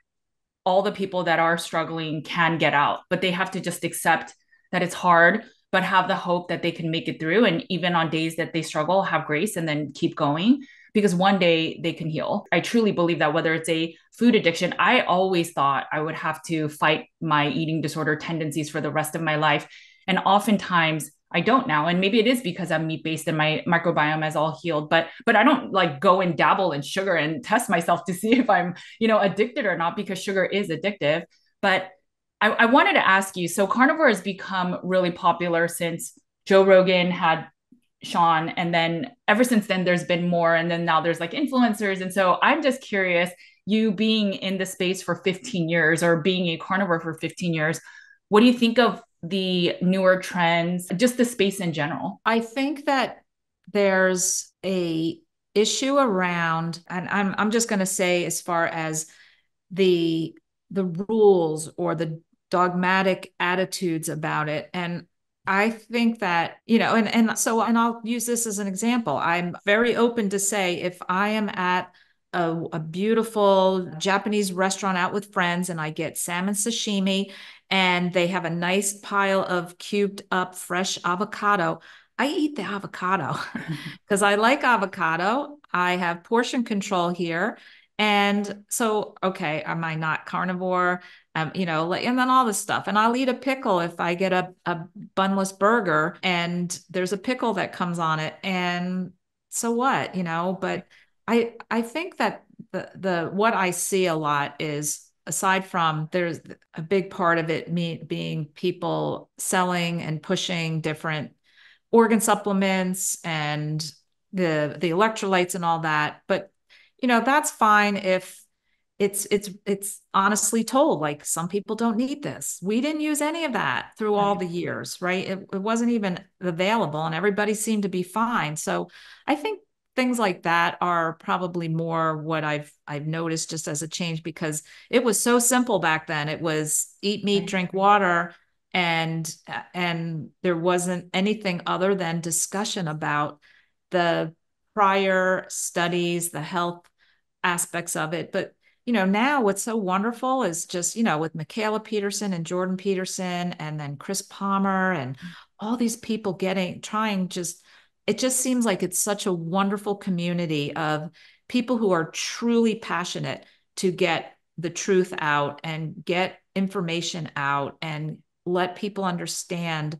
all the people that are struggling can get out, but they have to just accept that it's hard, but have the hope that they can make it through. And even on days that they struggle, have grace and then keep going, because one day they can heal. I truly believe that whether it's a food addiction, I always thought I would have to fight my eating disorder tendencies for the rest of my life. And oftentimes I don't now. And maybe it is because I'm meat-based and my microbiome is all healed, but I don't like go and dabble in sugar and test myself to see if I'm, you know, addicted or not, because sugar is addictive. But I wanted to ask you, so carnivore has become really popular since Joe Rogan had Shawn. And then ever since then, there's been more. And then now there's like influencers. And so I'm just curious, you being in the space for 15 years or being a carnivore for 15 years, what do you think of the newer trends, just the space in general? I think that there's a issue around, and I'm just going to say as far as the rules or the dogmatic attitudes about it. And I think that, you know, and I'll use this as an example. I'm very open to say, if I am at a beautiful Japanese restaurant out with friends and I get salmon sashimi and they have a nice pile of cubed up fresh avocado, I eat the avocado because I like avocado. I have portion control here. And so, okay, am I not carnivore? You know, and then all this stuff. And I'll eat a pickle if I get a bunless burger and there's a pickle that comes on it. And so what, you know, but I think that what I see a lot is, aside from, there's a big part of it being people selling and pushing different organ supplements and the electrolytes and all that, but you know, that's fine if it's honestly told, like, some people don't need this. We didn't use any of that through all the years, right? It wasn't even available and everybody seemed to be fine. So I think things like that are probably more what I've noticed just as a change, because it was so simple back then. It was eat meat, drink water, and there wasn't anything other than discussion about the prior studies, the health aspects of it. But, you know, now what's so wonderful is just, you know, with Michaela Peterson and Jordan Peterson, and then Chris Palmer and all these people it just seems like it's such a wonderful community of people who are truly passionate to get the truth out and get information out and let people understand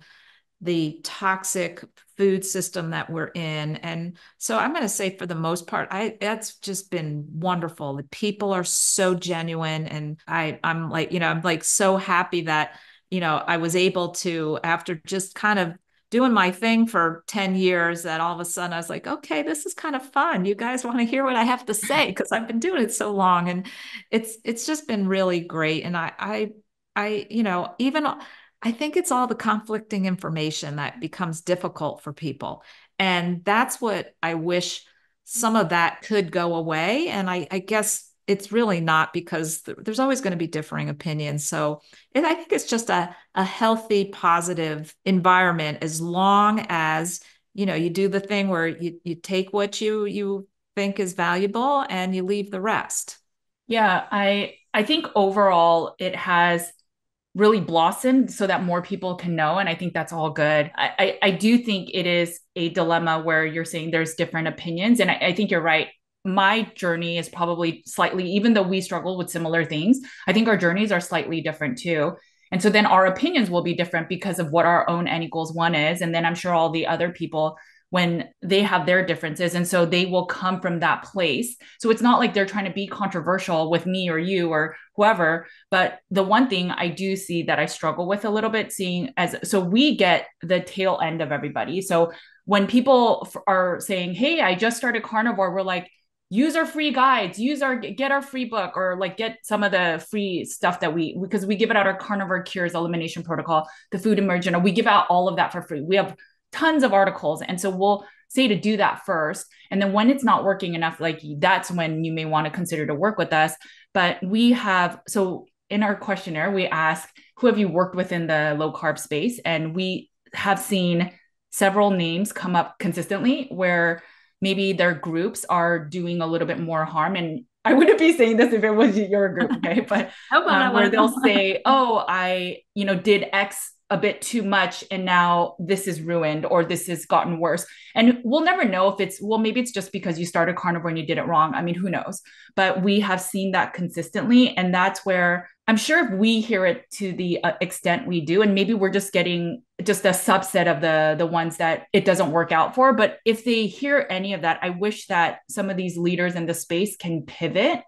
the toxic food system that we're in. And so I'm going to say, for the most part, that's just been wonderful. The people are so genuine. And I'm like, you know, I'm like so happy that, you know, I was able to, after just kind of doing my thing for 10 years, that all of a sudden I was like, okay, this is kind of fun. You guys want to hear what I have to say, because I've been doing it so long. And it's just been really great. And I, you know, even, I think it's all the conflicting information that becomes difficult for people. And that's what I wish some of that could go away. And I guess it's really not, because there's always going to be differing opinions. So I think it's just a healthy, positive environment, as long as, you know, you do the thing where you take what you think is valuable and you leave the rest. Yeah. I think overall it has really blossomed so that more people can know. And I think that's all good. I do think it is a dilemma where you're saying there's different opinions. And I think you're right. My journey is probably slightly, even though we struggle with similar things, I think our journeys are slightly different too. And so then our opinions will be different because of what our own N=1 is. And then I'm sure all the other people, when they have their differences. And so they will come from that place. So it's not like they're trying to be controversial with me or you or whoever. But the one thing I do see that I struggle with a little bit, so we get the tail end of everybody. So when people are saying, hey, I just started carnivore, we're like, use our free guides, get our free book, or like get some of the free stuff that because we give it out, our Carnivore Cures Elimination Protocol, the Food Emergent, we give out all of that for free. We have tons of articles. And so we'll say to do that first. And then when it's not working enough, like that's when you may want to consider to work with us. But we have, so in our questionnaire, we ask, who have you worked with in the low carb space? And we have seen several names come up consistently where maybe their groups are doing a little bit more harm. And I wouldn't be saying this if it was your group, okay? But where they'll say, oh, I, did X a bit too much, and now this is ruined, or this has gotten worse. And we'll never know if it's, well, maybe it's just because you started carnivore and you did it wrong. I mean, who knows? But we have seen that consistently. And that's where I'm sure if we hear it to the extent we do, and maybe we're just getting just a subset of the ones that it doesn't work out for. But if they hear any of that, I wish that some of these leaders in the space can pivot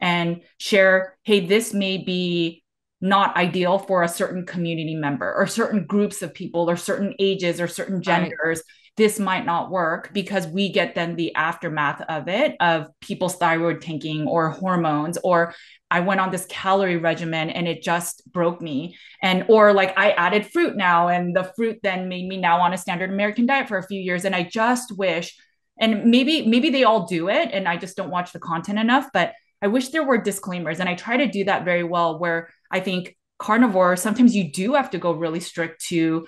and share, hey, this may be not ideal for a certain community member or certain groups of people or certain ages or certain genders. Right. This might not work, because we get then the aftermath of it, of people's thyroid tanking or hormones, or I went on this calorie regimen and it just broke me. And, or like I added fruit now, and the fruit then made me now on a standard American diet for a few years. And I just wish, and maybe they all do it and I just don't watch the content enough, but I wish there were disclaimers. And I try to do that very well, where I think carnivore, sometimes you do have to go really strict to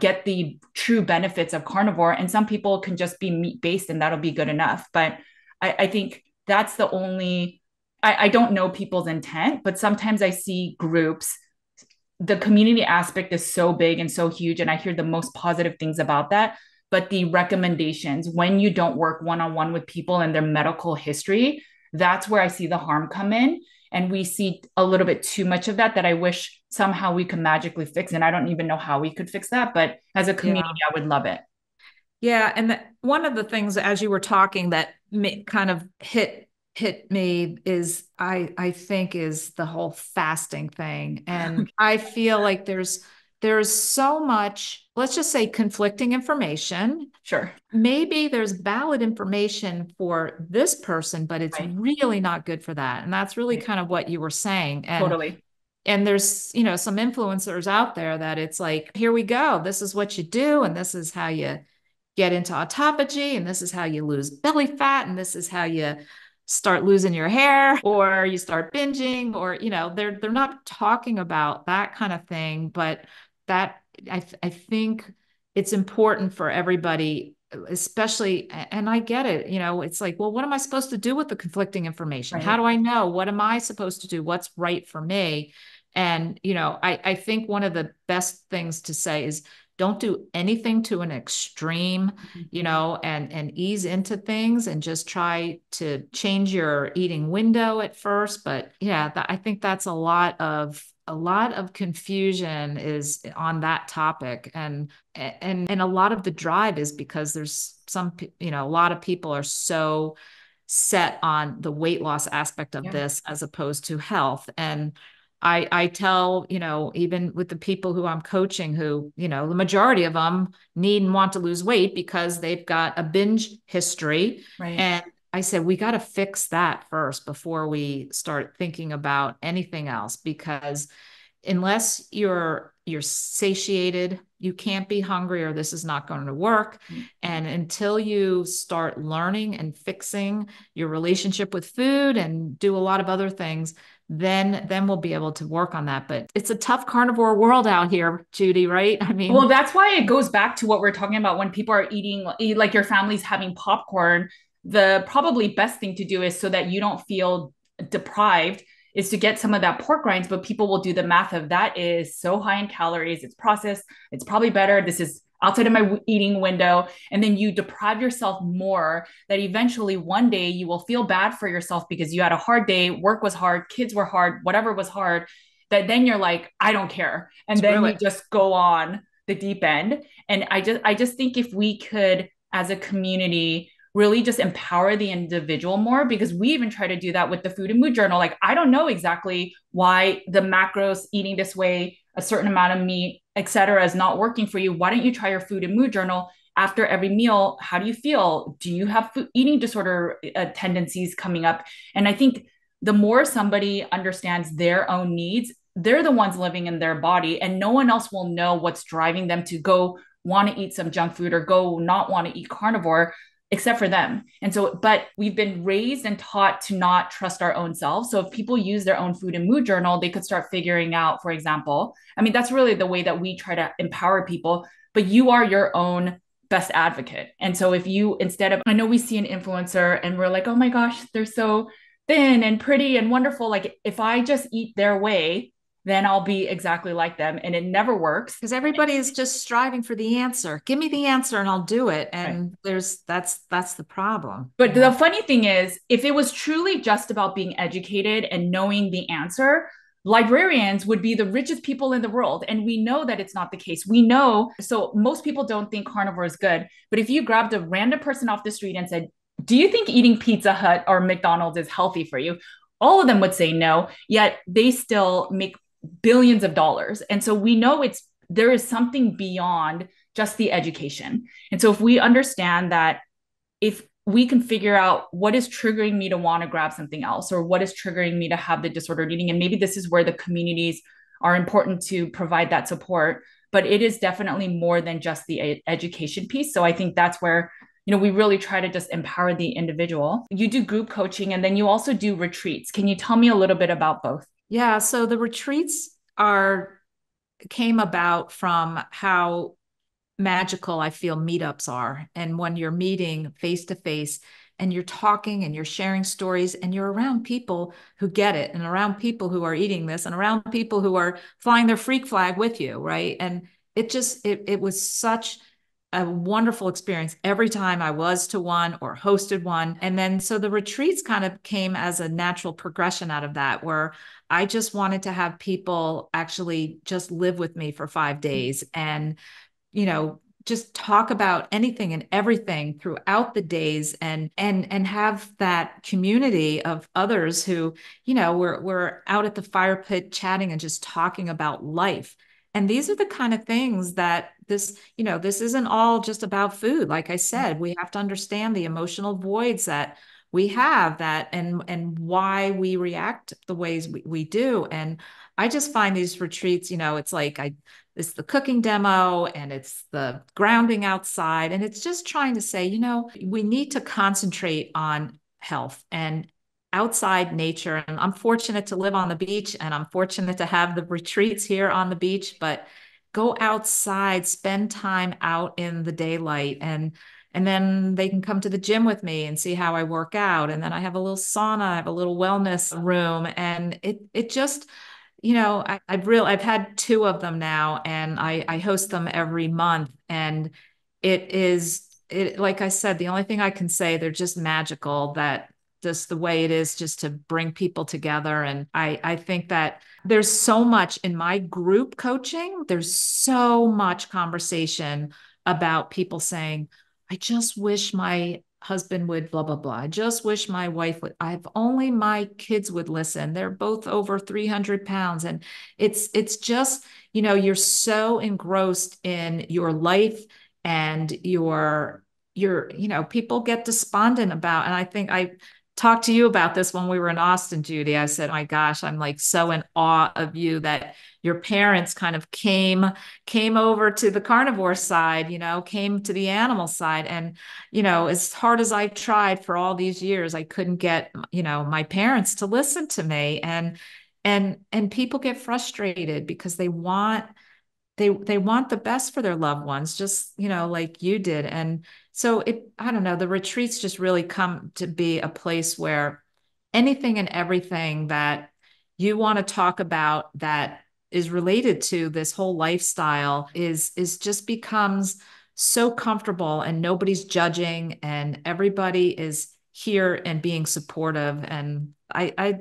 get the true benefits of carnivore. And some people can just be meat-based and that'll be good enough. But I think that's the only, I don't know people's intent, but sometimes I see groups, the community aspect is so big and so huge. And I hear the most positive things about that. But the recommendations, when you don't work one-on-one with people and their medical history, that's where I see the harm come in. And we see a little bit too much of that I wish somehow we could magically fix. And I don't even know how we could fix that, but as a community, yeah, I would love it. Yeah. And one of the things as you were talking that kind of hit me is I think is the whole fasting thing. And I feel like there's so much, let's just say, conflicting information. Sure. Maybe there's valid information for this person, but it's really not good for that. And that's really kind of what you were saying. And, totally. And there's, some influencers out there that it's like, here we go. This is what you do. And this is how you get into autophagy. And this is how you lose belly fat. And this is how you start losing your hair, or you start binging, or, they're not talking about that kind of thing, but that I think it's important for everybody, especially, and I get it, it's like, well, what am I supposed to do with the conflicting information? Right. How do I know? What am I supposed to do? What's right for me? And, I think one of the best things to say is don't do anything to an extreme, and ease into things and just try to change your eating window at first. But yeah, I think that's a lot of confusion is on that topic. And a lot of the drive is because there's some, a lot of people are so set on the weight loss aspect of this as opposed to health. And I tell, even with the people who I'm coaching who, the majority of them need and want to lose weight because they've got a binge history. Right. And I said, we got to fix that first before we start thinking about anything else, because unless you're satiated, you can't be hungry, or this is not going to work. Mm-hmm. And until you start learning and fixing your relationship with food and do a lot of other things, then we'll be able to work on that. But it's a tough carnivore world out here, Judy, right? I mean, well, that's why it goes back to what we're talking about when people are eating, like your family's having popcorn. The probably best thing to do is so that you don't feel deprived is to get some of that pork rinds, but people will do the math of that is so high in calories. It's processed. It's probably better. This is outside of my eating window. And then you deprive yourself more that eventually one day you will feel bad for yourself because you had a hard day. Work was hard. Kids were hard, whatever was hard, that then you're like, I don't care. And then you just go on the deep end. And I just think if we could, as a community, really just empower the individual more, because we even try to do that with the Food and Mood Journal. Like, I don't know exactly why the macros, eating this way, a certain amount of meat, etc., is not working for you. Why don't you try your Food and Mood Journal after every meal, how do you feel? Do you have eating disorder tendencies coming up? And I think the more somebody understands their own needs, they're the ones living in their body, and no one else will know what's driving them to go want to eat some junk food or go not want to eat carnivore, except for them. And so, but we've been raised and taught to not trust our own selves. So if people use their own food and mood journal, they could start figuring out, for example, I mean, that's really the way that we try to empower people, but you are your own best advocate. And so if you, instead of, I know we see an influencer and we're like, oh my gosh, they're so thin and pretty and wonderful. Like if I just eat their way, then I'll be exactly like them. And it never works. Because everybody is just striving for the answer. Give me the answer and I'll do it. And right. that's the problem. But yeah. The funny thing is, if it was truly just about being educated and knowing the answer, librarians would be the richest people in the world. And we know that it's not the case. We know. So most people don't think carnivore is good. But if you grabbed a random person off the street and said, do you think eating Pizza Hut or McDonald's is healthy for you? All of them would say no, yet they still make billions of dollars. And so we know there is something beyond just the education. And so if we understand that, if we can figure out what is triggering me to want to grab something else, or what is triggering me to have the disordered eating, and maybe this is where the communities are important to provide that support, but it is definitely more than just the education piece. So I think that's where, you know, we really try to just empower the individual. You do group coaching, and then you also do retreats. Can you tell me a little bit about both? Yeah. So the retreats came about from how magical I feel meetups are. And when you're meeting face to face and you're talking and you're sharing stories and you're around people who get it and around people who are eating this and around people who are flying their freak flag with you. Right. And it was such a wonderful experience every time I was to one or hosted one. And then, so the retreats kind of came as a natural progression out of that, where I just wanted to have people actually just live with me for 5 days and, you know, just talk about anything and everything throughout the days and have that community of others who, you know, we're out at the fire pit chatting and just talking about life. And these are the kind of things that this isn't all just about food. Like I said, we have to understand the emotional voids that we have and why we react the ways we do. And I just find these retreats, you know, it's like it's the cooking demo and it's the grounding outside. And it's just trying to say, you know, we need to concentrate on health and outside nature. And I'm fortunate to live on the beach, and I'm fortunate to have the retreats here on the beach, but go outside, spend time out in the daylight, and then they can come to the gym with me and see how I work out. And then I have a little sauna, I have a little wellness room, and it just, you know, I've had two of them now, and I host them every month. And it is, like I said, the only thing I can say, they're just magical, that just the way it is, just to bring people together. And I think that there's so much in my group coaching, there's so much conversation about people saying, I just wish my husband would blah, blah, blah. I just wish my wife would, I've only my kids would listen. They're both over 300 pounds. And it's just, you know, you're so engrossed in your life and your, you know, people get despondent about, and I think I talked to you about this when we were in Austin, Judy. I said, oh my gosh, I'm like so in awe of you that your parents kind of came over to the carnivore side, you know, came to the animal side. And, you know, as hard as I tried for all these years, I couldn't get, you know, my parents to listen to me. And people get frustrated because they want the best for their loved ones, just, you know, like you did. And so I don't know, the retreats just really come to be a place where anything and everything that you want to talk about that is related to this whole lifestyle is just becomes so comfortable, and nobody's judging and everybody is here and being supportive. And I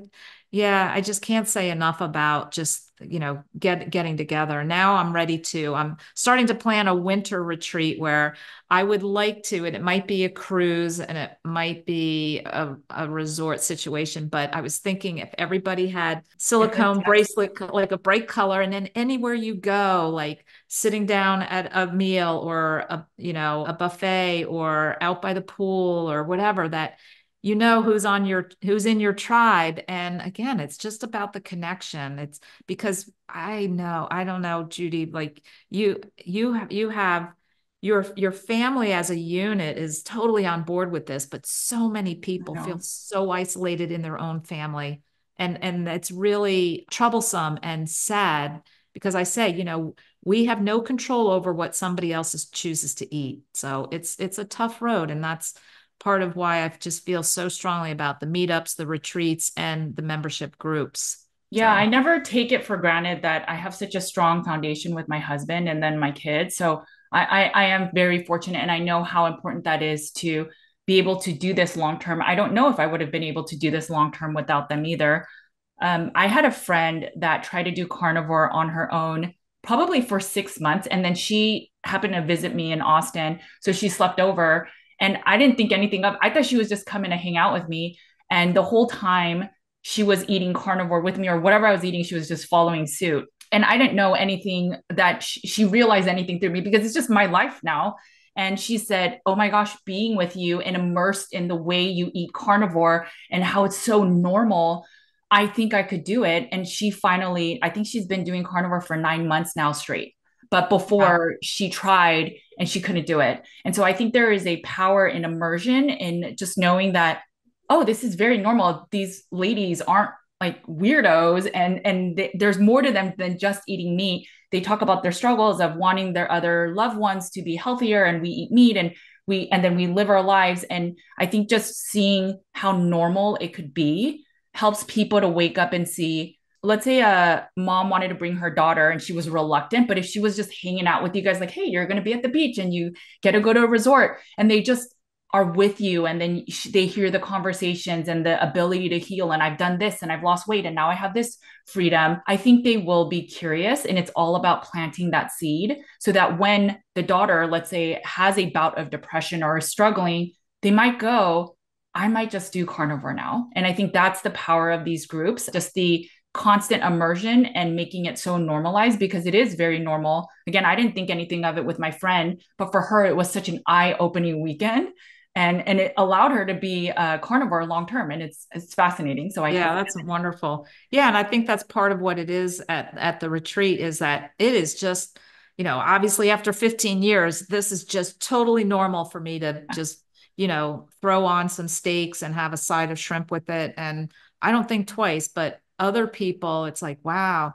Yeah, I just can't say enough about just, you know, getting together. Now I'm ready to, I'm starting to plan a winter retreat where I would like to, and it might be a cruise and it might be a resort situation, but I was thinking if everybody had silicone bracelet, like a bright color, and then anywhere you go, like sitting down at a meal or a, you know, a buffet or out by the pool or whatever, that you know who's in your tribe. And again, it's just about the connection. It's because I don't know, Judy, like you have your family as a unit is totally on board with this, but so many people feel so isolated in their own family. And it's really troublesome and sad because I say, you know, we have no control over what somebody else chooses to eat. So it's a tough road, and that's part of why I just feel so strongly about the meetups, the retreats, and the membership groups. Yeah. So I never take it for granted that I have such a strong foundation with my husband and then my kids. So I am very fortunate, and I know how important that is to be able to do this long-term. I don't know if I would have been able to do this long-term without them either. I had a friend that tried to do carnivore on her own probably for 6 months. And then she happened to visit me in Austin. So she slept over, and I didn't think anything of. I thought she was just coming to hang out with me. And the whole time she was eating carnivore with me or whatever I was eating, she was just following suit. And I didn't know anything that she realized anything through me, because it's just my life now. And she said, oh my gosh, being with you and immersed in the way you eat carnivore and how it's so normal, I think I could do it. And she finally, I think she's been doing carnivore for 9 months now straight. But before she tried and she couldn't do it. And so I think there is a power in immersion and just knowing that, oh, this is very normal. These ladies aren't like weirdos, and there's more to them than just eating meat. They talk about their struggles of wanting their other loved ones to be healthier, and we eat meat and then we live our lives. And I think just seeing how normal it could be helps people to wake up and see. Let's say a mom wanted to bring her daughter and she was reluctant, but if she was just hanging out with you guys, like, hey, you're going to be at the beach and you get to go to a resort, and they just are with you. And then they hear the conversations and the ability to heal. And I've done this and I've lost weight and now I have this freedom. I think they will be curious, and it's all about planting that seed so that when the daughter, let's say, has a bout of depression or is struggling, they might go, I might just do carnivore now. And I think that's the power of these groups, just the constant immersion and making it so normalized, because it is very normal. Again, I didn't think anything of it with my friend, but for her, it was such an eye-opening weekend, and it allowed her to be a carnivore long-term, and it's fascinating. So that's wonderful. Yeah. And I think that's part of what it is at the retreat, is that it is just, you know, obviously after 15 years, this is just totally normal for me to just, you know, throw on some steaks and have a side of shrimp with it. And I don't think twice, but other people, it's like, wow,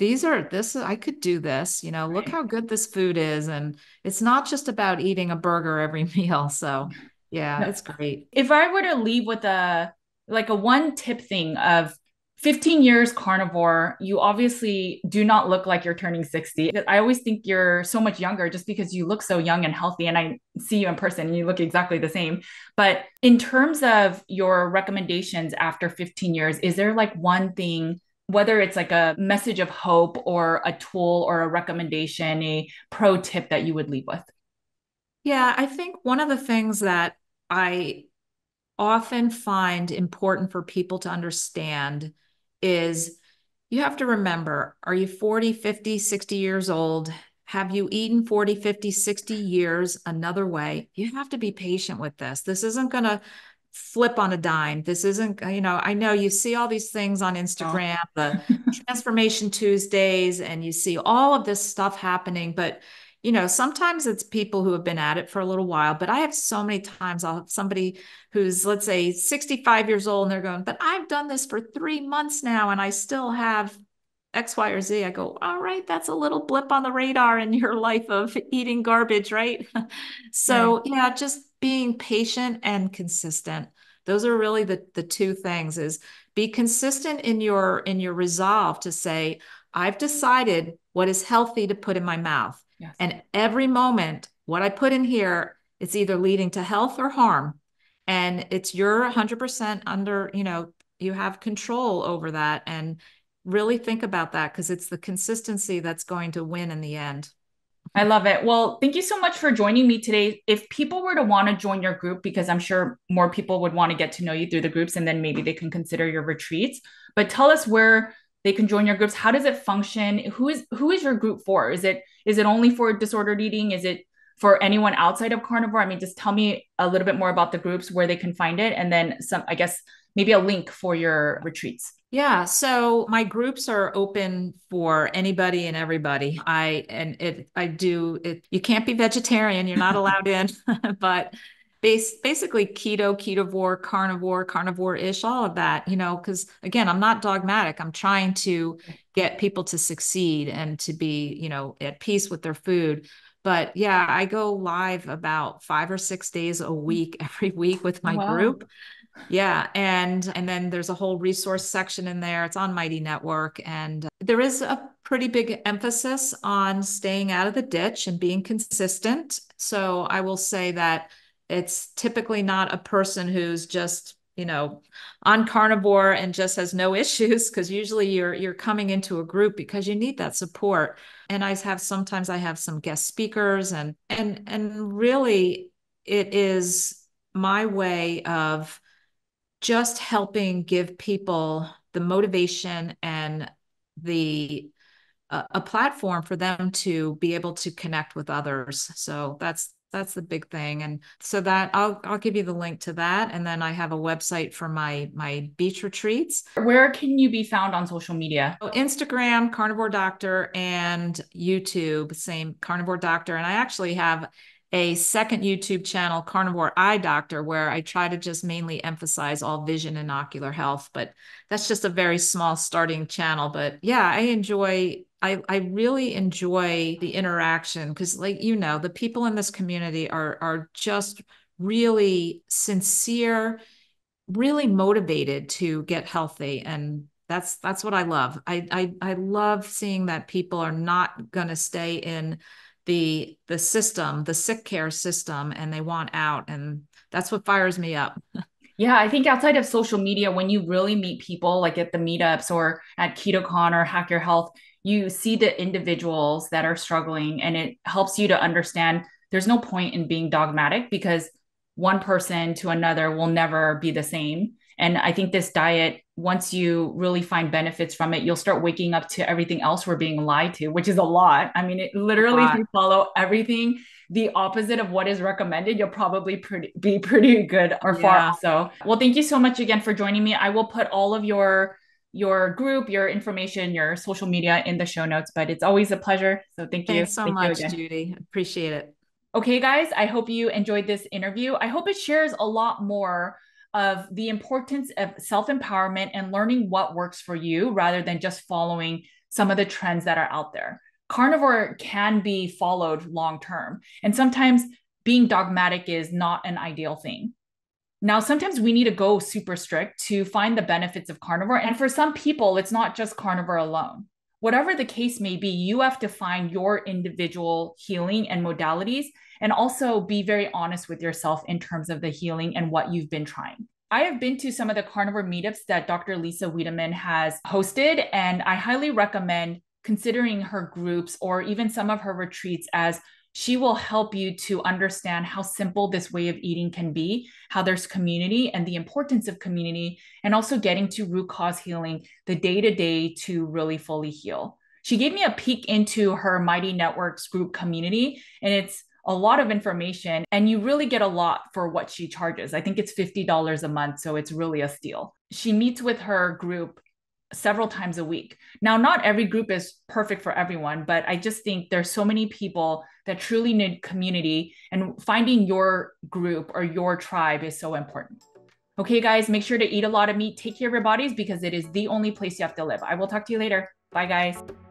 I could do this, you know, look how good this food is. And it's not just about eating a burger every meal. So yeah, it's great. If I were to leave with a one tip thing of 15 years carnivore, you obviously do not look like you're turning 60. I always think you're so much younger just because you look so young and healthy, and I see you in person and you look exactly the same. But in terms of your recommendations after 15 years, is there like one thing, whether it's like a message of hope or a tool or a recommendation, a pro tip that you would leave with? Yeah, I think one of the things that I often find important for people to understand is you have to remember, are you 40, 50, 60 years old? Have you eaten 40, 50, 60 years another way? You have to be patient with this. This isn't going to flip on a dime. This isn't, you know, I know you see all these things on Instagram, the Transformation Tuesdays, and you see all of this stuff happening, but you know, sometimes it's people who have been at it for a little while, but I have so many times I'll have somebody who's, let's say, 65 years old, and they're going, but I've done this for 3 months now, and I still have X, Y, or Z. I go, all right, that's a little blip on the radar in your life of eating garbage, right? So yeah, just being patient and consistent. Those are really the two things, is be consistent in your resolve to say, I've decided what is healthy to put in my mouth. Yes. And every moment, what I put in here, it's either leading to health or harm. And it's your 100% under, you know, you have control over that, and really think about that, because it's the consistency that's going to win in the end. I love it. Well, thank you so much for joining me today. If people were to want to join your group, because I'm sure more people would want to get to know you through the groups, and then maybe they can consider your retreats, but tell us where they can join your groups. How does it function? Who is your group for? Is it only for disordered eating? Is it for anyone outside of carnivore? I mean, just tell me a little bit more about the groups, where they can find it, and then some, I guess, maybe a link for your retreats. Yeah. So my groups are open for anybody and everybody. You can't be vegetarian. You're not allowed in, but basically keto, ketovore, carnivore, carnivore-ish, all of that, you know, because again, I'm not dogmatic. I'm trying to get people to succeed and to be, you know, at peace with their food. But yeah, I go live about 5 or 6 days a week, every week with my group. Yeah. And then there's a whole resource section in there. It's on Mighty Network. And there is a pretty big emphasis on staying out of the ditch and being consistent. So I will say that it's typically not a person who's just, you know, on carnivore and just has no issues, because usually you're coming into a group because you need that support. And sometimes I have some guest speakers, and really it is my way of just helping give people the motivation and a platform for them to be able to connect with others. So that's the big thing. And so that I'll give you the link to that. And then I have a website for my beach retreats. Where can you be found on social media? Oh, Instagram, Carnivore Doctor, and YouTube, same Carnivore Doctor. And I actually have a second YouTube channel, Carnivore Eye Doctor, where I try to just mainly emphasize all vision and ocular health, but that's just a very small starting channel. But yeah, I really enjoy the interaction, because, like, you know, the people in this community are just really sincere, really motivated to get healthy. And that's what I love. I love seeing that people are not going to stay in the system, the sick care system, and they want out. And that's what fires me up. Yeah. I think outside of social media, when you really meet people, like at the meetups or at KetoCon or Hack Your Health, you see the individuals that are struggling, and it helps you to understand there's no point in being dogmatic, because one person to another will never be the same. And I think this diet, once you really find benefits from it, you'll start waking up to everything else we're being lied to, which is a lot. I mean, it literally, if you follow everything, the opposite of what is recommended, you'll probably be pretty good or far. So, well, thank you so much again for joining me. I will put all of your group, your information, your social media in the show notes, but it's always a pleasure. So thank you so much, Judy. Appreciate it. Okay, guys, I hope you enjoyed this interview. I hope it shares a lot more of the importance of self-empowerment and learning what works for you, rather than just following some of the trends that are out there. Carnivore can be followed long-term, and sometimes being dogmatic is not an ideal thing. Now, sometimes we need to go super strict to find the benefits of carnivore. And for some people, it's not just carnivore alone. Whatever the case may be, you have to find your individual healing and modalities, and also be very honest with yourself in terms of the healing and what you've been trying. I have been to some of the carnivore meetups that Dr. Lisa Wiedeman has hosted, and I highly recommend considering her groups or even some of her retreats, as she will help you to understand how simple this way of eating can be, how there's community and the importance of community, and also getting to root cause healing, the day-to-day to really fully heal. She gave me a peek into her Mighty Networks group community, and it's a lot of information, and you really get a lot for what she charges. I think it's $50 a month, so it's really a steal. She meets with her group several times a week. Now, not every group is perfect for everyone, but I just think there's so many people that truly need community, and finding your group or your tribe is so important. Okay, guys, make sure to eat a lot of meat. Take care of your bodies, because it is the only place you have to live. I will talk to you later. Bye, guys.